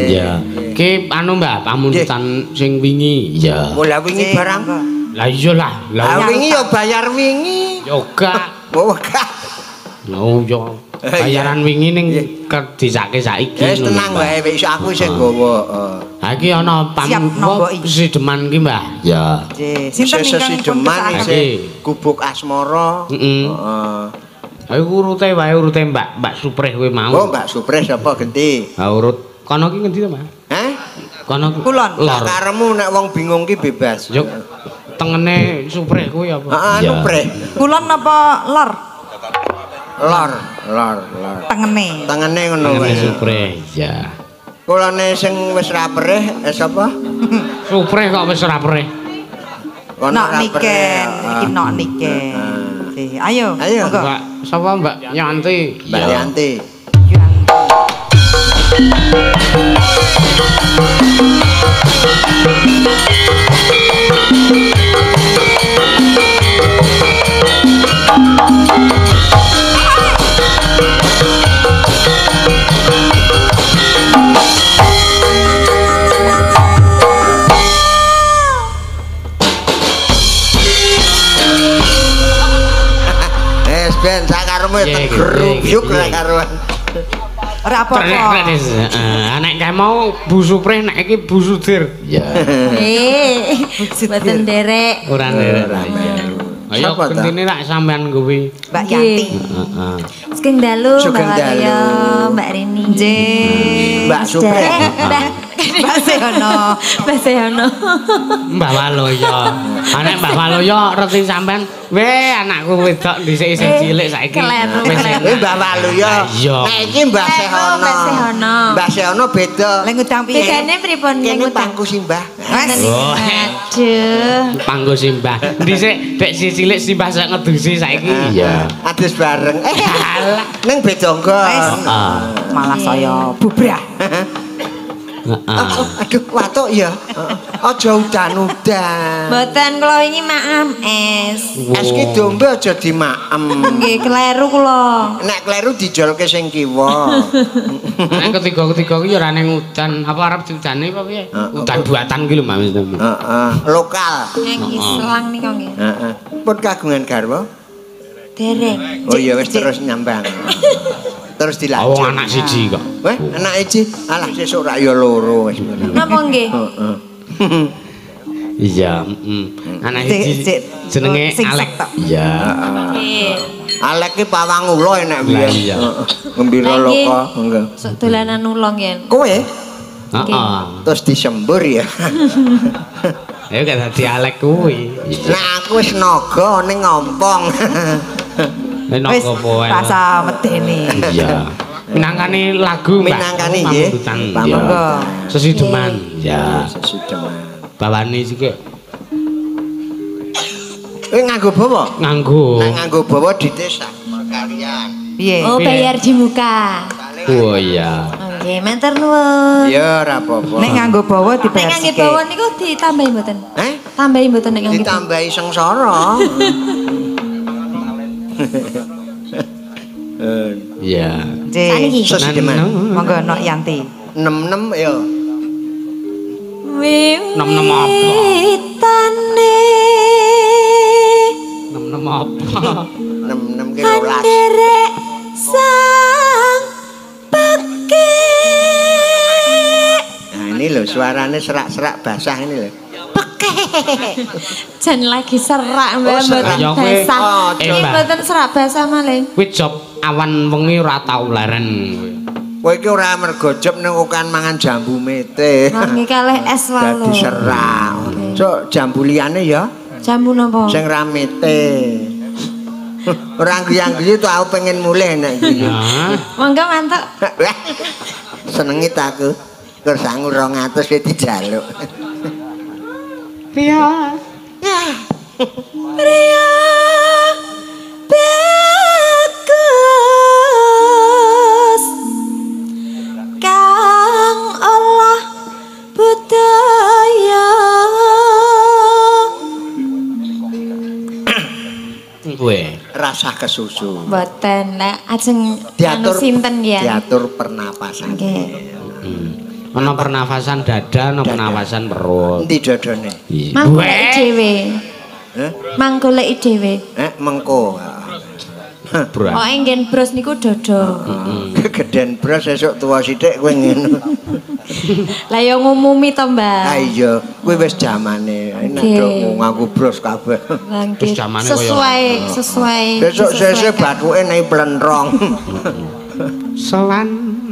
Iya. Ki anu Mbah pamuntutan sing wingi. Iya. Lah wingi barang. Lah iya lah. Lah wingi ya bayar wingi. Yo gak. Gak. Lho yo bayaran wingi ning disake saiki. Wis tenang wae wis aku sing gowo. Ha iki ana panggowo Sesideman ki Mbah. Ya. Nggih, sinten Sesideman iki Gubukasmoro. Heeh. Ayo urute wae urute Mbak Mbak Suprih kowe mau. Oh, Mbak Suprih sapa genti? Ha urut. Kono ki ngendi to, Mbak? Hah? Kono kulon. Karemu nek wong bingung ki bebas. Yo. Tengene Suprih kuwi apa? Heeh, Suprih. Kulon apa lor? Lor, lor, lor. Tengene. Tengene ngono wae. Suprih, ya. Kulone sing wis ra perih sapa? Suprih kok wis ra perih. Kono ra perih. Iki nok niken. Ayo, ayo, Mbak. Siapa Mbak Yanti? Mbak Yanti. Ben sakarmu tergeruyuk nek karuan. Ora apa-apa. Nek kae mau Bu Suprih nek iki Bu Sudir. Ya. Eh, mboten nderek. Ora nderek. Ayo kentine lak sampean kuwi. Mbak Yanti. Heeh. Sugeng dalu Mbak Raya, Mbak Rini. Nggih. Mbak Suprih. Mbak Sihono, Mbak Sihono. Mbak Waloyo. Anak Mbak Waloyo reti sampean. Weh anakku wedok dhisik isih cilik saiki. Kuwi Mbak Waloyo. Nek iki Mbak Sihono. Mbak Sihono beda. Lah ngudang piye? Bedane pripun niku? Kene pangku simbah. Aduh. Pangku simbah. Dhisik dek si cilik simbah sak ngedusi saiki. Iya. Adus bareng. Eh alah ning beda nggo. Malah saya bubrah. Aduh watuk ya. Aja udan-udan. Mboten kula wingi maem es. Es ki dombe aja dimaem. Nggih kleru kula. Nek kleru dijolke sing kiwa. Nek ketiga-ketiga ki ya ora ning udan. Apa arep diudane apa piye? Udan buatan ki lho Mas. Heeh, lokal. Nek islang nika nggih. Heeh. Pun kagungan garwa. Dereng. Oh iya wis terus nyambang. Terus dilanjut. Oh anak siji kok. Weh anak siji. Alah sesuk rak ya loro wis. Napa nggih? Heeh. Iya, heeh. Anak siji jenenge Alek. Iya. Alek ki pawang ula enak biyen. Iya. Gembira loka. Nggih. Sok dolanan ula yen. Kowe? Heeh. Terus disembur ya. Ya gak dadi Alek kuwi. Lah aku wis naga ning ngompong. Wis rasa medeni. Iya. Minangkani lagu Mbak. Minangkani nggih. Pamengko. Sesideman. Ya, Sesideman. Bawane iki. Eh nganggo bawa? Nganggo. Nek nganggo bawa ditesak kalian. Piye? Oh bayar di muka. Oh iya. Nggih, matur nuwun. Ya ora apa-apa. Nek nganggo bawa dibayar. Nek nganggo bawa niku ditambahi mboten? Heh? Tambahi mboten nek nganggo. Ditambahi sengsara. Ya. Saniki Sesideman. Monggo nok Yanti. enam enam ya. enam enam apa? Tane. enam enam apa? enam enam ki rolas. Derek sang peke. Nah ini loh suaranya serak-serak basah ini loh. Jan lagi serak mbak mboten basah. Ini mboten serak basah maling. Kuwi job awan wengi ora tau leren. Kowe iki ora mergo job ning ukan mangan jambu mete. Nganti kalih es wae. Dadi serak. Cuk jambu liyane ya. Jambu napa? Sing ra mete. Ora nggih-nggih to aku pengen mulih nek iki. Monggo mantuk. senengi aku kersangu rongatus jadi jaluk Ria Ria Bekus Kang Allah Budoyo Gue rasa kesusu boten ajeng diatur sinten ya diatur pernapasan okay. Ono pernafasan dada, ono pernafasan perut. Endi dadane? Mangko lek dhewe. Heh? Mangko lek dhewe. Heh, mengko. Bros. Pokoke ngen bros niku dada. Heeh. Gedhen bros esuk tuwa sithik kowe ngene. Lah ya ngumumi to, Mbak. Ha iya, kowe wis jamane. Nek ndok ngaku bros kabeh. Wis jamane koyo. Sesuai, sesuai. Besok sesuk bathuke nek plenrong. Sowan,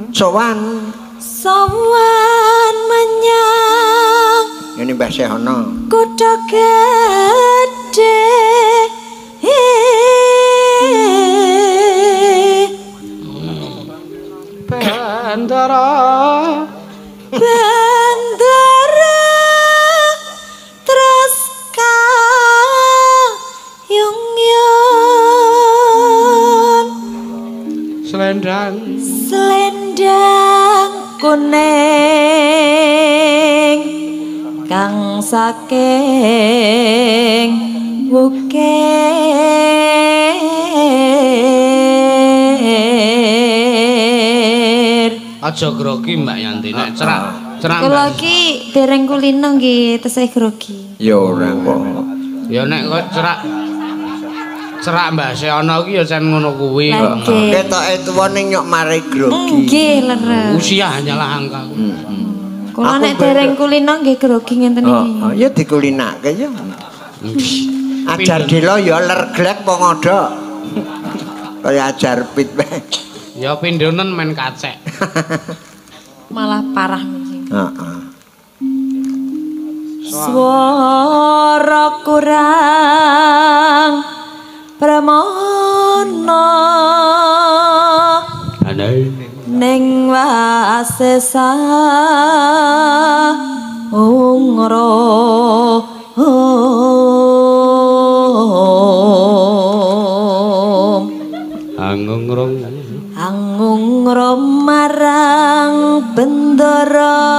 sowan. Sowan menyang ini Mbah Sihono kudu gedhe bandara bandara terus kayungyun selendang selendang kuning kang saking wukir aja grogi Mbak Yanti nek cerak cerak kula iki dereng kulino nggih tesih grogi ya ora kok ya nek kok cerak cerak Mbak Sihono iki ya jan ngono kuwi kok. Ketoke tuwa ning nyok mare grogi. Nggih, leres. Usia hanyalah angka. Heeh. Kula nek dereng kulino nggih grogi ngenten iki. Oh, ya dikulinake ya. Ajar dela ya lerglek pongodhok. Kaya ajar pit wae. Ya pindhonen men kacek. Malah parah iki. Heeh. Swara kurang Pramono Neng wasesa Ungro Angungrom Angungrom marang bendoro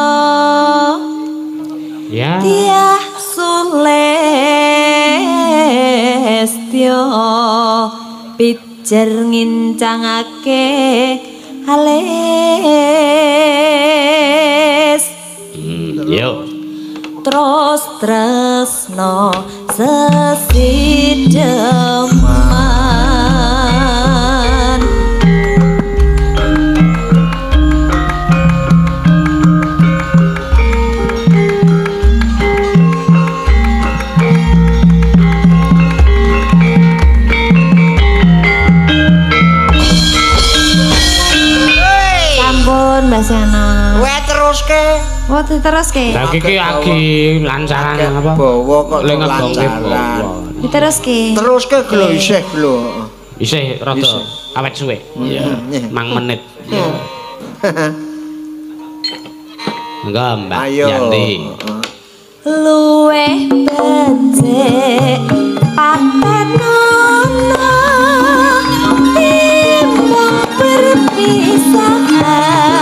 Ya Tiah Sulestyo pijer ngincangake ales yo terus tresno sesideman Sihono. Wae teruske. Wae diteruske. Lah iki lagi lancaran apa? Bawa kok lancaran. Diteruske. Teruske glo isih glo. Isih rada awet suwe. Iya. Mang menit. Iya. Monggo Mbak Yanti. Luweh becik paten ana timbang perpisahan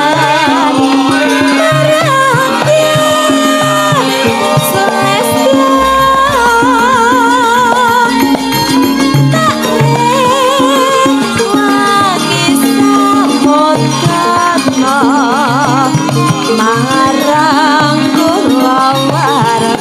marang kula warga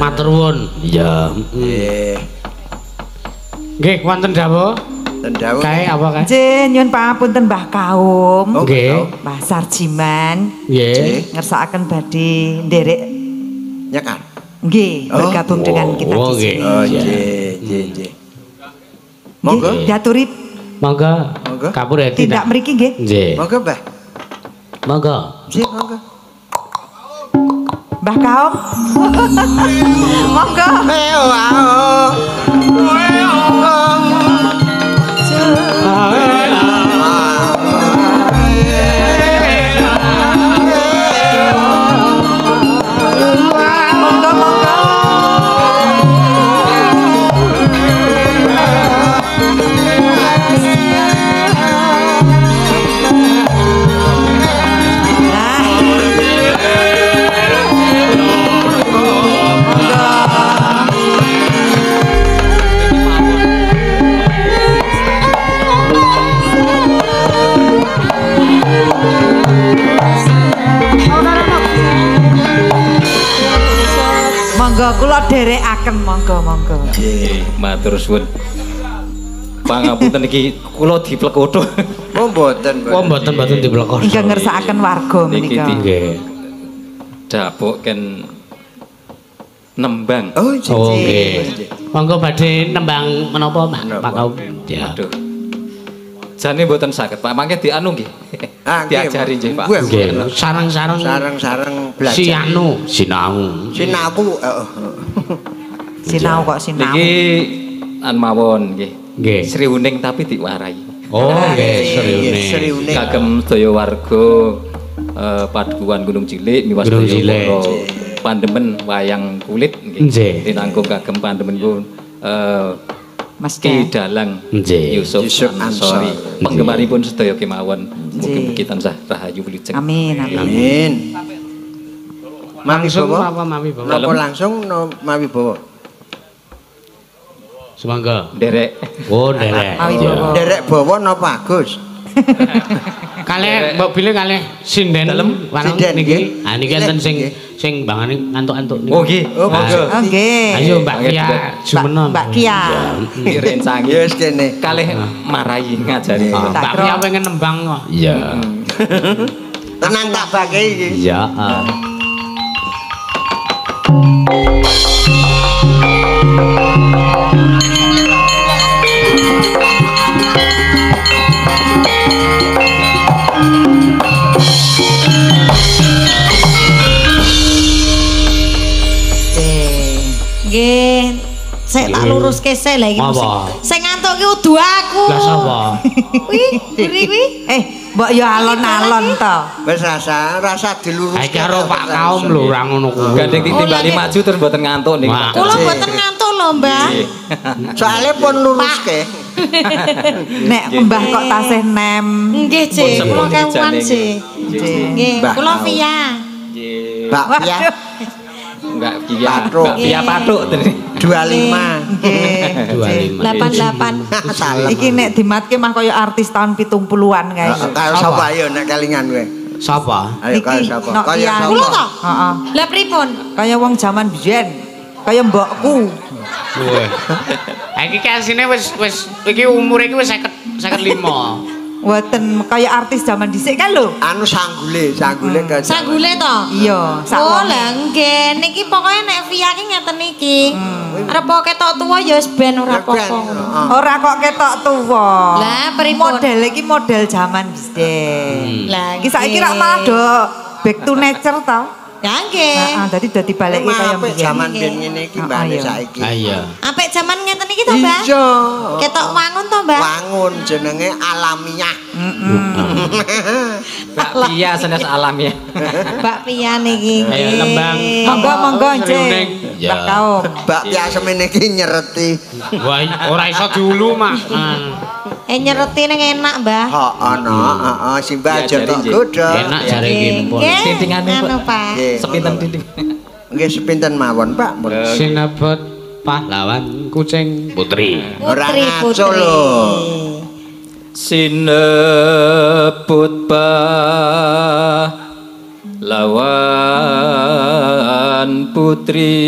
Matur nuwun. Iya. Nggih. Nggih wonten dawuh. Ten dawuh. Kae apa kae? Nggih, nyuwun papunten Mbah Kaum. Nggih. Mbah Sarjiman. Nggih. Ngersakaken badhe nderek nyekar. Nggih, bergabung dengan kita di sini. Oh, nggih, nggih, nggih. Monggo. Daturip. Monggo. Kapur ya tindak mriki nggih. Nggih. Monggo, Mbah. Monggo. Nggih, monggo. Mbah Kaum, monggo. Kula dherekaken monggo monggo. Nggih, matur suwun. Pangapunten iki kula diplekotho. Oh mboten. Oh mboten mboten diplekotho. Ingkang ngersakaken warga menika. Nggih. Dapuken nembang. Oh nggih. Monggo badhe nembang menapa Pak Kaum? Aduh. Jane mboten saged Pak, mangke dianu nggih. Diajari nggih Pak. Sareng-sareng sareng-sareng belajar. Si anu, sinau. Sinaku, heeh. Sinau kok sinau. Niki an mawon nggih. Nggih. Sriuning tapi diwarahi. Oh nggih, Sriuning. Kagem sedaya warga Padukuhan Gunung Cilik miwasna pandemen wayang kulit nggih. Tinanggung kagem pandemen pun Mas Ki Dalang Yusuf Ansori penggemaripun sedaya kemawon mugi-mugi tansah rahayu wilujeng. Amin amin. Langsung apa mawi bawa? Napa langsung mawi bawa? Semangga. Derek. Oh derek. Derek bawa napa Agus? Kalih mbok bilih kalih sinden sinden niki. Ah niki enten sing sing mbangane ngantuk-antuk niku. Oh nggih. Oh nggih. Ayo Mbak Kia jumenon. Mbak Kia. Direncangi wis kene. Kalih marahi ngajari. Mbak Kia pengen nembang kok. Iya. Tenang tak bake iki. Iya. Nggih, saya tak lurus kese lah iki musik. Sing ngantuk ki udu aku. Lah sapa? Kuwi, kuwi kuwi. Eh, mbok ya alon-alon to. Wis rasa, rasa diluruskan. Iki karo Pak Kaum lho ora ngono kuwi. Gandeng ditimbali maju terus mboten ngantuk niki. Kula mboten ngantuk lho, Mbah. Soale pun luruske. Nek Mbah kok tasih nem. Nggih, Cik. Kula kewuan, Cik. Nggih, kula Fia. Nggih. bakpia enggak patuk bakpia patuk dua puluh lima delapan puluh delapan iki nek dimatke mah kaya artis tahun pitungpuluhan kae kaya sapa ya nek kelingan kowe sapa ayo kaya sapa kaya sapa heeh lha pripun kaya wong jaman biyen kaya mbokku weh iki kasine wis wis iki umur iki wis lima puluh lima weten kaya artis zaman dhisik kan lho anu sanggule sanggule kan sanggule to iya oh lha nggih niki pokoke nek Via ki ngeten iki arep ketok tuwa ya wis ben ora apa-apa ora kok ketok tuwa lah model iki model zaman dhisik lah iki saiki rak malah do back to nature to ya nggih heeh dadi dadi balik kaya mbiyen zaman ben ngene iki mbane saiki ha iya apik zaman ngeten iki to Mbah iya ketok wangun to Mbah wangun jenenge alamiah heeh bakpia senes alamiah bakpia niki nggih lembang monggo monggo nggih Mbah Kaung bakpia semene iki nyereti wah ora iso diulu mak eh nyereti ning enak Mbah heeh heeh si Mbah aja tok godho enak jare iki pun titingane Pak sepinten titik nggih sepinten mawon Pak sinebut pahlawan kucing putri ora ngaco lho sinebut pahlawan putri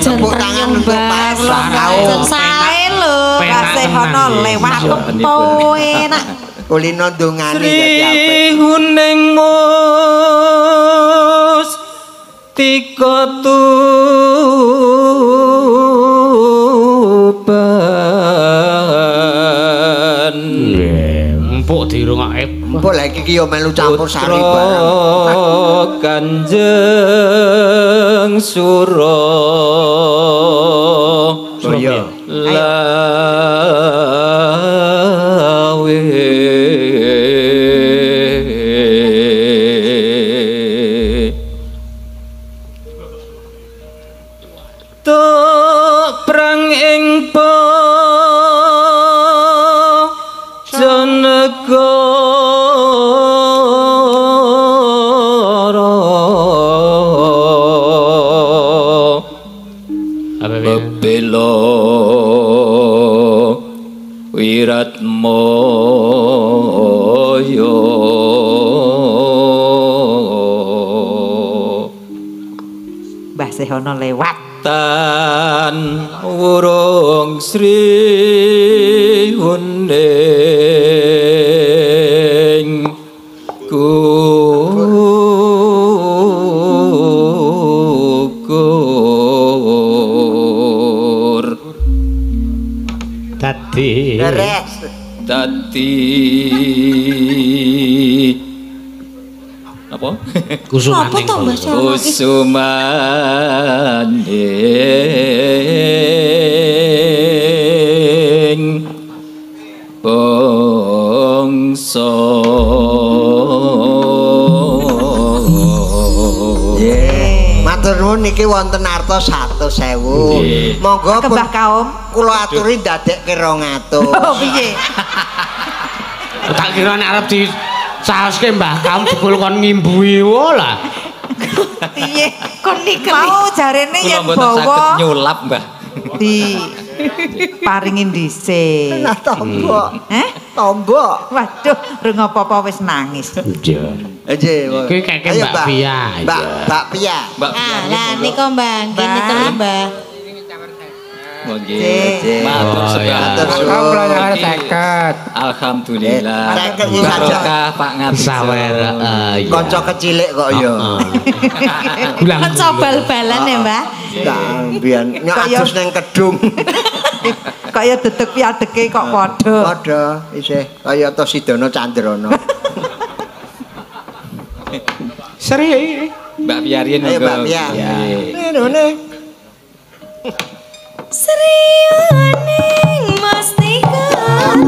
tepuk tangan untuk Pak Sihono sae lho Pak Sihono lewat kowe enak kulino dungane dadi apik Srihuneng mustika tuban empuk dirungake empuk lha iki yo melu campur sari bareng Kanjeng Surabaya apa toh Mbah kusumaning bangsa matur nuwun niki wonten arta seratus ribu monggo Mbah Kaum kula aturi dadekke rong atus piye tak kira nek arep di saoske Mbah Kaum jebul kon ngimbui walah. Piye kon niki mau jarene yen bawa saged nyulap Mbah. Di paringi dhisik. Lah tombok. Heh? Tombok. Waduh, reng apa-apa wis nangis. Iya. Eje. Kuwi kakek Mbak Pia. Mbak Mbak Pia. Mbak Pia. Lah niku Mbah, ngene to Mbah. Nggih. Matur suwun. Alhamdulillah. Berkah Pak Ngasawer. Kanca kecilik kok ya. Kanca bal-balan ya, Mbah. Sampeyan nyok adus ning kedung. Kaya dedeg piadeke kok padha. Padha isih kaya to Sidana Candrana. Sri Mbak Piarien monggo. Mbak Pian. Nene. Sriuning mustika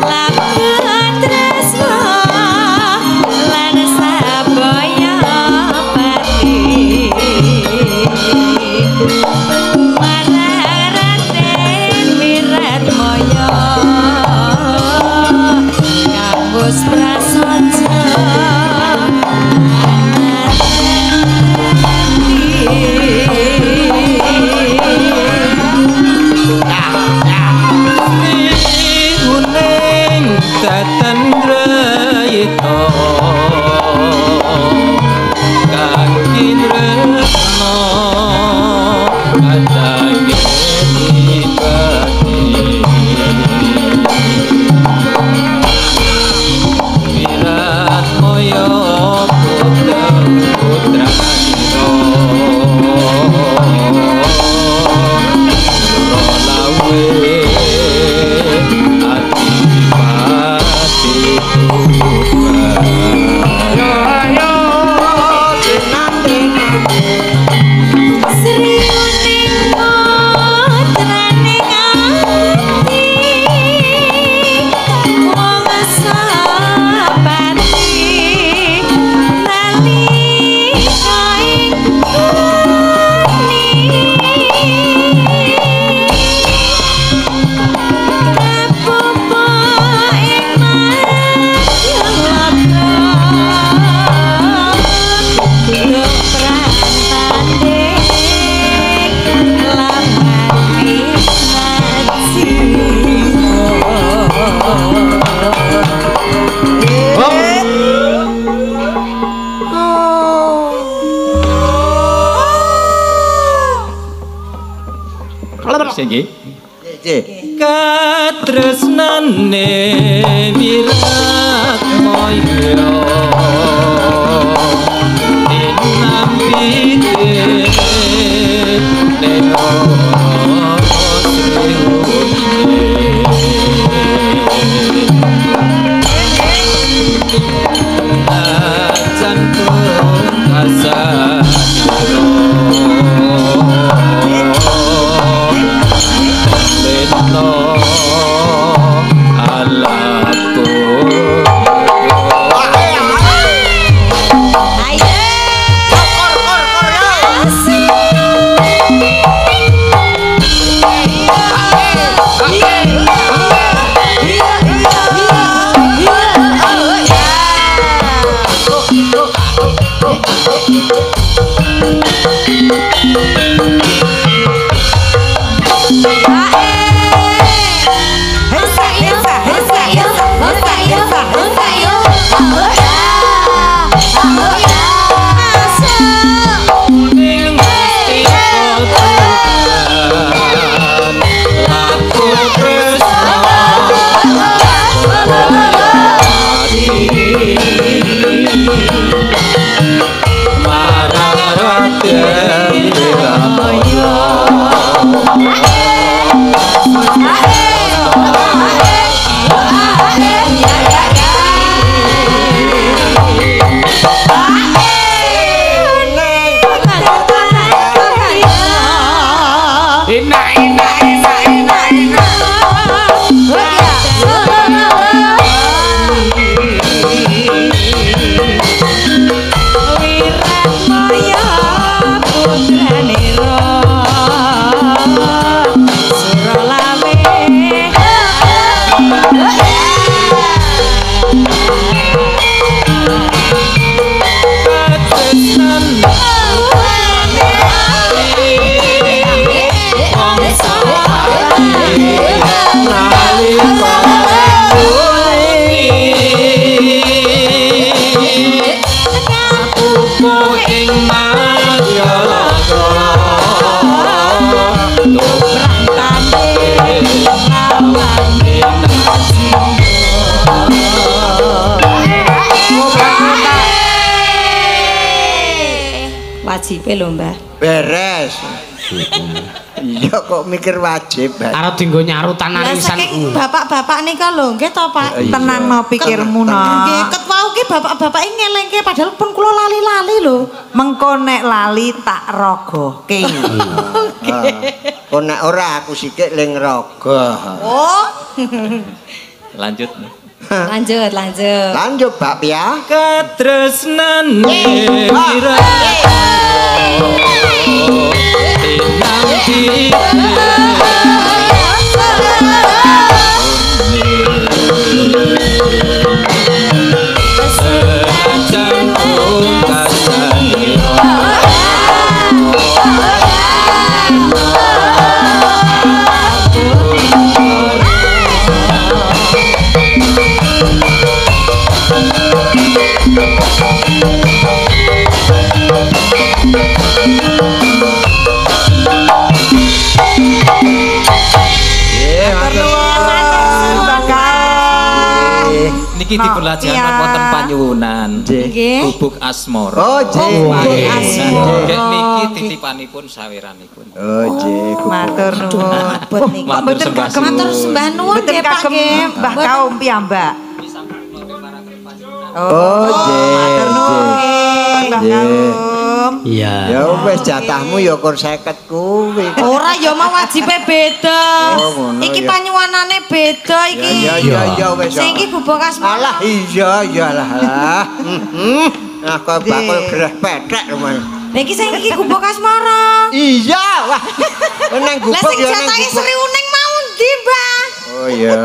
labuh tresno lan sabaya pati mararate mirat moyo kanggo lawas ya nggih. Katresnane wirat moyo wajib lho Mbah. Beres. Iya kok mikir wajib. Arep dienggo nyarutan arisan. Bapak-bapak nika lho, nggih to Pak. Tenang mau pikirmu no. Nggih, ket wau ki bapak-bapak iki ngelengke padahal pun kula lali-lali lho. Mengko nek lali tak rogohke. Nggih. Kok nek ora aku sikik ling rogoh. Oh. Lanjut. Lanjut, lanjut. Lanjut, Pak Pia. Katresnan nira. Niki dipelajari wonten panyuwunan Gubukasmoro. Oh nggih, Gubukasmoro. Niki titipanipun saweranipun. Oh nggih, matur nuwun. Mboten matur sembah nuwun nggih Pak nggih, Mbah kaum piyambak. Oh nggih, matur nuwun Mbah kaum. Iya. Ya wis jatahmu ya kur seket kuwi. Ora ya mah wajibe beda. Iki panyuwanane beda iki. Ya ya ya wis. Sing iki Gubukasmoro. Alah iya ya alah alah. Nah kok bakul gerah petek lumayan. Niki sing iki Gubukasmoro. Iya, wah. Nang gubuk ya nang. Lah sing Sri Uning mau ndi, Mbah? Oh iya.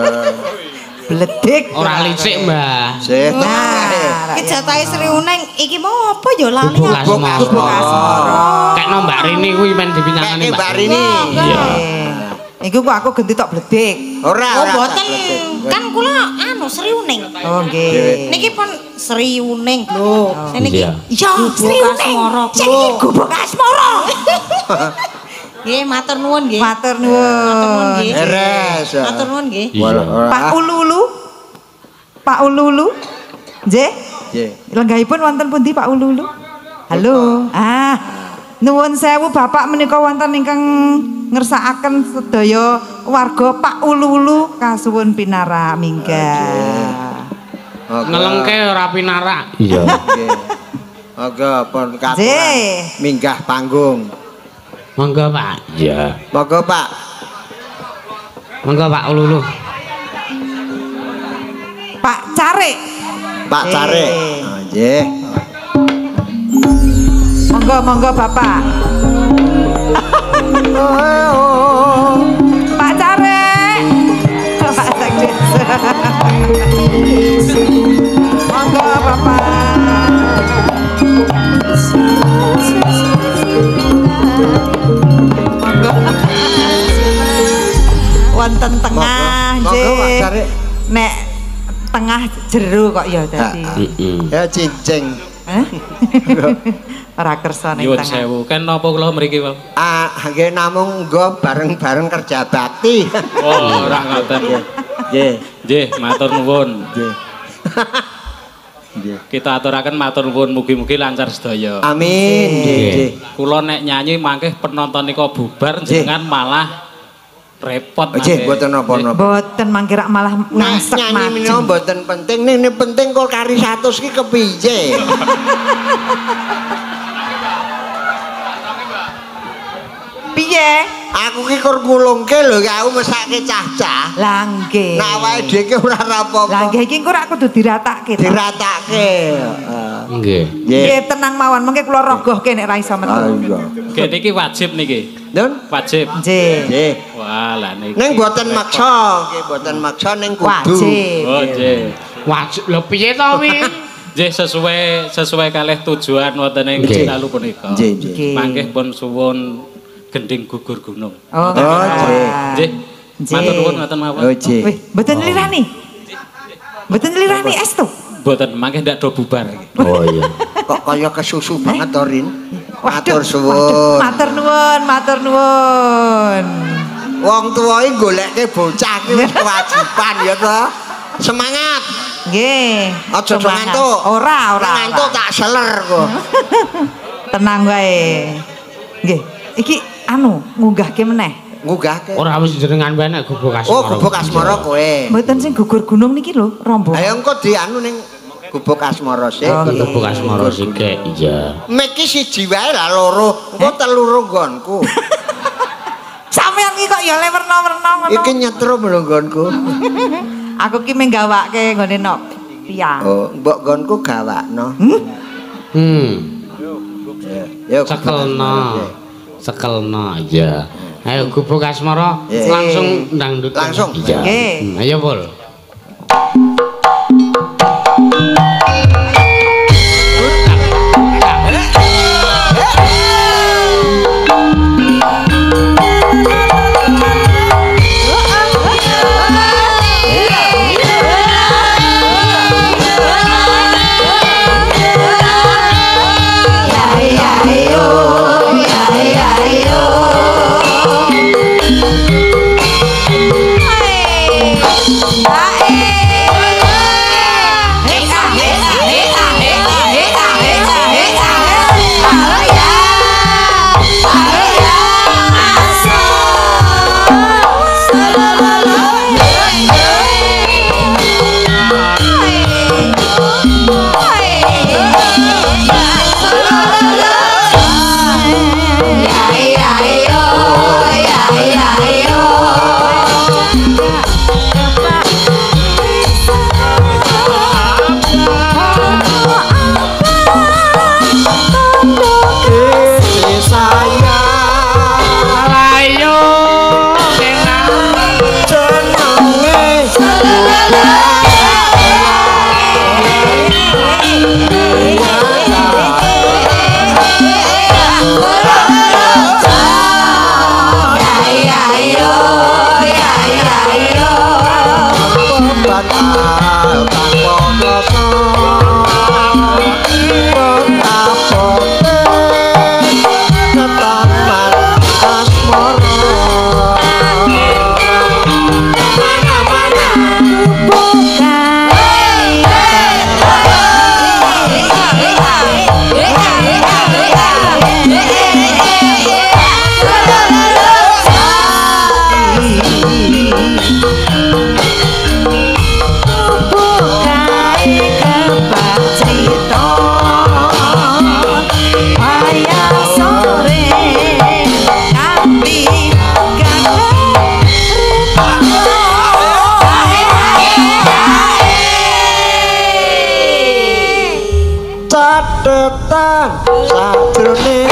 Bledik. Ora licik, Mbah. Sih. Nah, iki jatahe Sri Uning iki mau apa ya lali Gubukasmoro. Kekno Mbak Rini kuwi men dipinangane Mbak Rini. Iya. Iki kok aku genti tok bledik. Ora ora. Oh mboten. Kan kula anu Sri Uning. Oh nggih. Niki pun Sri Uning lho. Seniki. Ya, Gubukasmoro. Seniki Gubukasmoro. Nggih, matur nuwun nggih. Matur nuwun. Matur nuwun nggih. Leres. Matur nuwun nggih. Pak Ululu. Pak Ululu. Nggih. Nggih. Lenggahipun wonten pundi Pak Ululu? Halo. Ah. Nuwun sewu Bapak menika wonten ingkang ngersakaken sedaya warga Pak Ululu kasuwun pinarak minggah. Nelengke ora pinarak. Iya. Monggo pun katuran minggah panggung. Monggo Pak. Iya. Monggo Pak. Monggo Pak Ululu. Pak Carik. Pak Carik. Nggih. Monggo monggo Bapak. Pak Carik. Pak Sekjen. Monggo Bapak. Wonten tengah nggih. Nek tengah jero kok ya dadi. Ya cincing. Heh. Ora kersa ning tengah. Nyuwun sewu, ken napa kula mriki, Pak? Ah, nggih namung nggo bareng-bareng kerja bakti. Oh, ora ngoten ya. Nggih. Nggih, matur nuwun. Nggih. Kita aturakan matur nuwun mugi-mugi lancar sedaya. Amin. Kula nek nyanyi mangke penonton nika bubar jenengan malah repot. Nggih, mboten napa-napa. Mboten mangke rak malah nangsek nyanyi menika mboten penting. Nene penting kok kari seratus ki kepiye. Piye? Aku ki kur ngulungke lho, aku mesake cah-cah. Lah nggih. Nek awake dhewe ki ora apa-apa. Lah nggih iki engko ora kudu diratake. Diratake. Heeh. Nggih. Nggih, tenang mawon. Mengke kula rogohke nek ra iso metu. Ah iya. Nggih niki wajib niki. Ndun? Wajib. Nggih. Nggih. Wah, lah niki. Ning mboten maksa, nggih mboten maksa ning kudu. Wajib. Oh, nggih. Wajib. Lho piye to wi? Nggih sesuai sesuai kalih tujuan wonten ing dalu punika. Nggih. Mangke pun suwun gending gugur gunung. Oh, nggih. Matur nuwun ngoten mawon. Wih, mboten lirani. Mboten lirani estu. Mboten, mangke ndak do bubar. Oh iya. Kok kaya kesusu banget to Rin. Matur suwun. Matur nuwun, matur nuwun. Wong tuwa iki goleke bocah iki wis kewajiban ya to. Semangat. Nggih. Aja ngantuk. Ora, ora. Ngantuk tak seler kok. Tenang wae. Nggih. Iki anu ngunggahke meneh. Ngunggahke. Ora wis jenengan wae nek Gubukasmoro. Oh, Gubukasmoro kowe. Mboten sing gugur gunung niki lho, rombongan. Lah engko dianu ning Gubukasmoro sik. Oh, Gubukasmoro sik. Iya. Meki siji wae lah loro, engko telu nggonku. Sampeyan iki kok ya lewerna-werna ngono. Iki nyetrum lho nggonku. Aku ki menggawake nggone nok tiyang. Oh, mbok nggonku gawakno. Hmm. Yo, cekelno. Sekelna aja. Ayo Gubukasmoro langsung dangdut. Langsung. Oke. Ayo Pol. Bye. catetan sajroning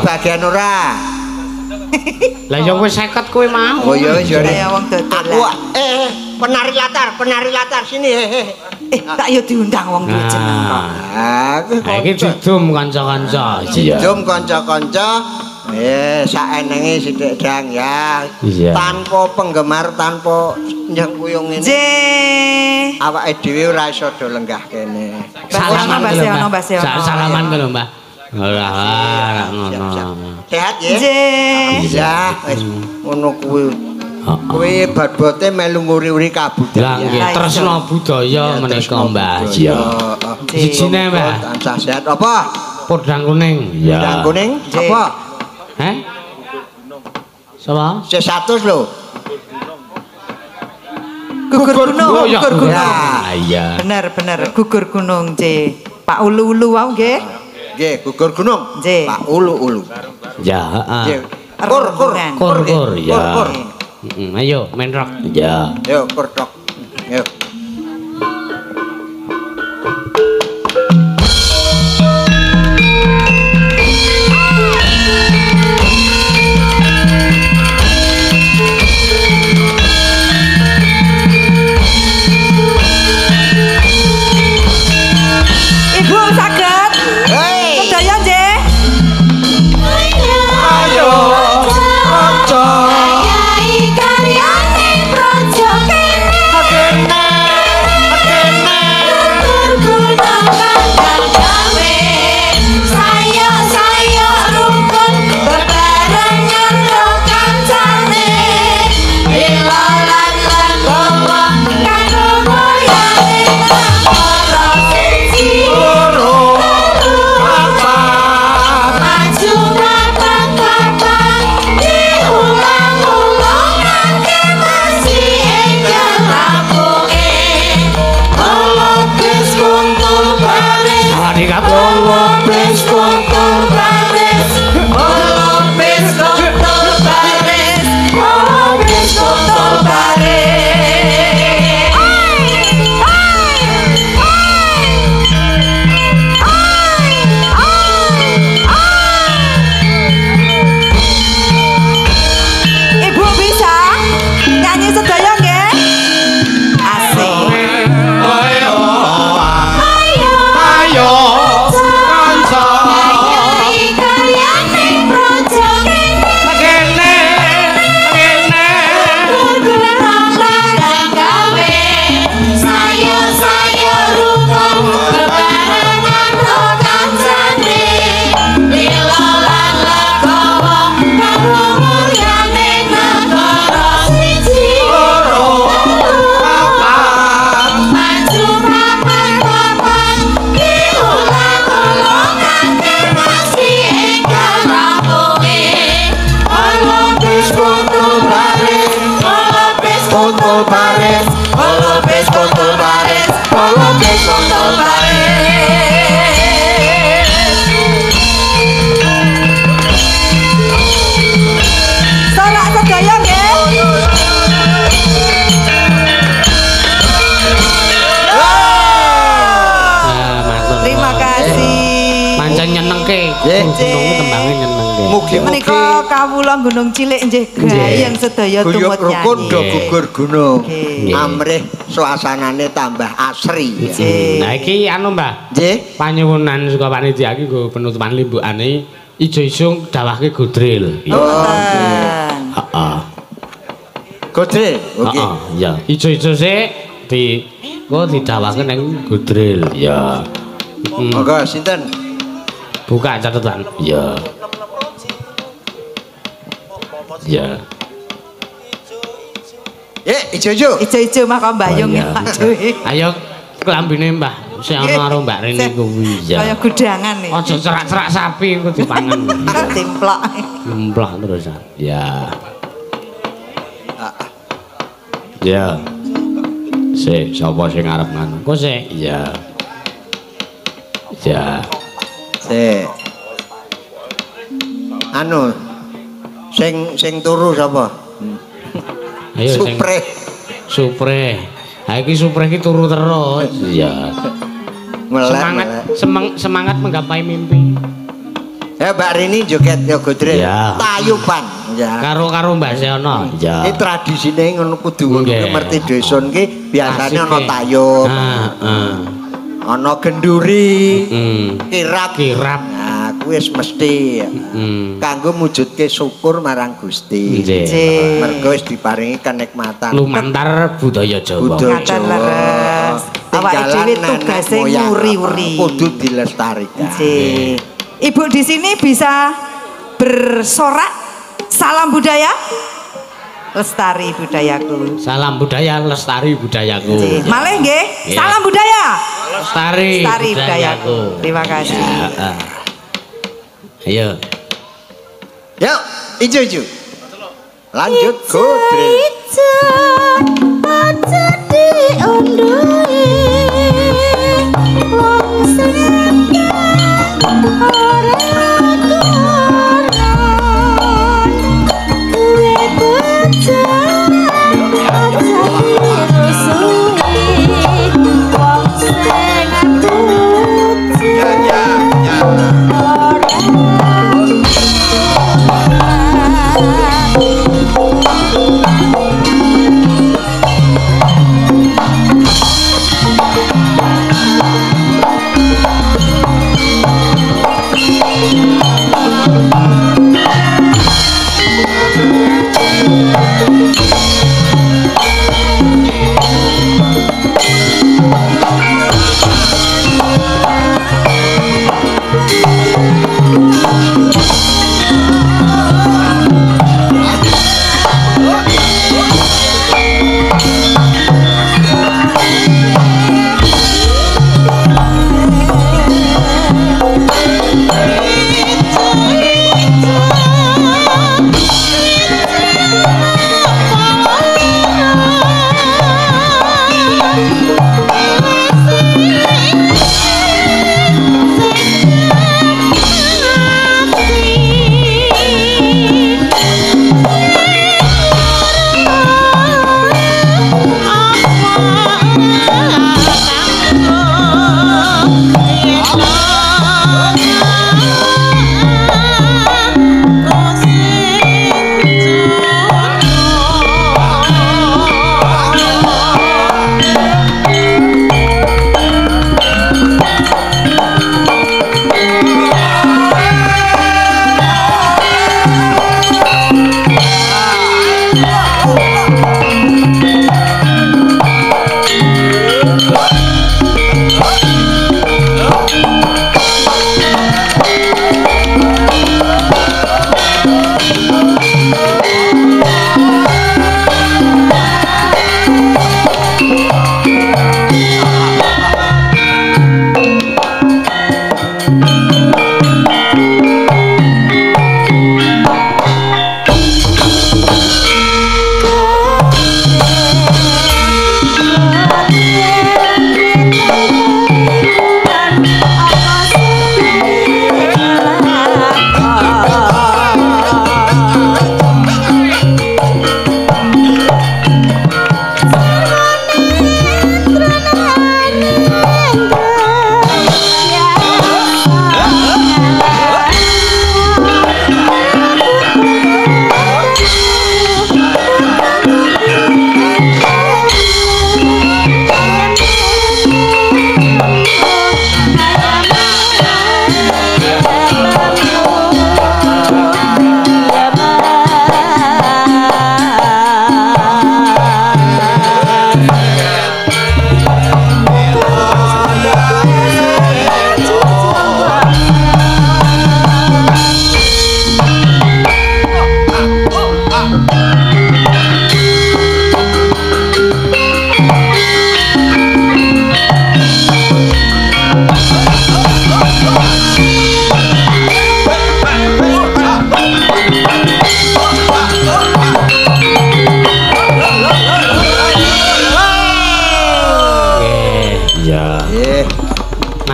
bagian ora. Lah yo wis seket kowe mau. Oh ya wis jare wong dodol. Eh penari latar, penari latar sini. Eh tak yo diundang wong duwe jeneng kok. Ha iki didum kanca-kanca. Didum kanca-kanca. Eh saenenge sithik dang ya. Tanpa penggemar, tanpa nyengkuyung ngene. Nggih. Awake dhewe ora iso do lenggah kene. Salaman Mbak Sihono, Mbak Sihono. Salaman karo Mbah. Ora ngono. Sehat ya? Iya, wis ngono kuwi. Kuwi bad-bate melu nguri-uri kabudayan. Lah tresna budaya menika Mbah. Iya. Sijine Mbah. Tansah sehat apa? Podangkuning. Iya. Podangkuning apa? Heh? Sapa? C satu lho. Gugur gunung. Gugur gunung. Iya. Bener bener gugur gunung C. Pak Ulu-ulu wae nggih. Nggih, gugur gunung. Pak Ulu-ulu. Ya, heeh. Kur kur kur kur ya. Heeh, ayo main rock. Ya. Yo kur rock. Yo. Nah kontol bares, holopes kontol bares, holopes kontol bares. Sorak sedaya nggih. Terima kasih. Pancen nyenengke. Gunung kembange nyenengke. Mugi-mugi kawula gunung cilik nggih gayeng sedaya tumut nyanyi. Rukun do gugur gunung. Amrih suasanane tambah asri. Nah iki anu Mbah. Nggih. Panyuwunan saka panitia iki nggo penutupan limbukane ijo-ijo dawahke godril. Ngoten. Heeh. Godril. Oke. Ya, ijo-ijo sik di kok didawahke nang godril. Ya. Monggo sinten? Buka catatan. Ya. Ya. Eh, ijo-ijo. Ijo-ijo maka Mbah Yung ya, Pak Dwi. Ayo klambine Mbah sing ana karo Mbak Rene kuwi ya. Kaya gudangan iki. Aja cerak-cerak sapi engko dipangan. Timplak. Timplak terus. Ya. Ya. Sik, sapa sing arep nganu? Engko sik. Ya. Ya. Sik. Anu sing sing turu sapa? Ayo sing Supre. Supre. Ha iki Supre iki turu terus. Iya. Semangat semangat menggapai mimpi. Ya Mbak Rini joget ya godril. Tayuban. Ya. Karo-karo Mbak Sihono. Ya. Iki tradisine ngono kudu ngono ngerti dusun iki biasane ana tayub. Heeh. Ana genduri. Kirap-kirap. Wis mesti kanggo mujudke syukur marang Gusti. Mergo wis diparingi kenikmatan lumantar budaya Jawa. Ngaten leres. Awake dhewe tugase nguri-uri. Kudu dilestarikan. Ibu di sini bisa bersorak salam budaya lestari budayaku. Salam budaya lestari budayaku. Malih nggih. Salam budaya lestari budayaku. Terima kasih. Ayo, yuk, ijo-ijo, lanjut godril. Ijo-ijo, aja diunduri, wong seneng orang koran, duwe bojo, aja dirusuhi, wong seneng tuju. Thank you.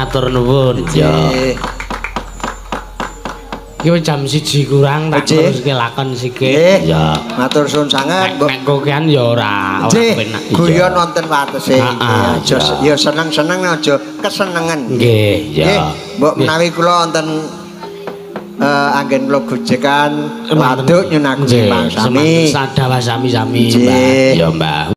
matur nuwun. Iki jam siji kurang tak teruske lakon sithik. Ya, matur suwun sanget. Nek kokean ya ora penak. Guyon wonten watese. Aja ya seneng-seneng aja kesenengan. Nggih, ya. Mbok menawi kula wonten anggen kula gojekan waduk nyunaken sami. Semanten sadhawa sami-sami, Mbah. Ya, Mbah.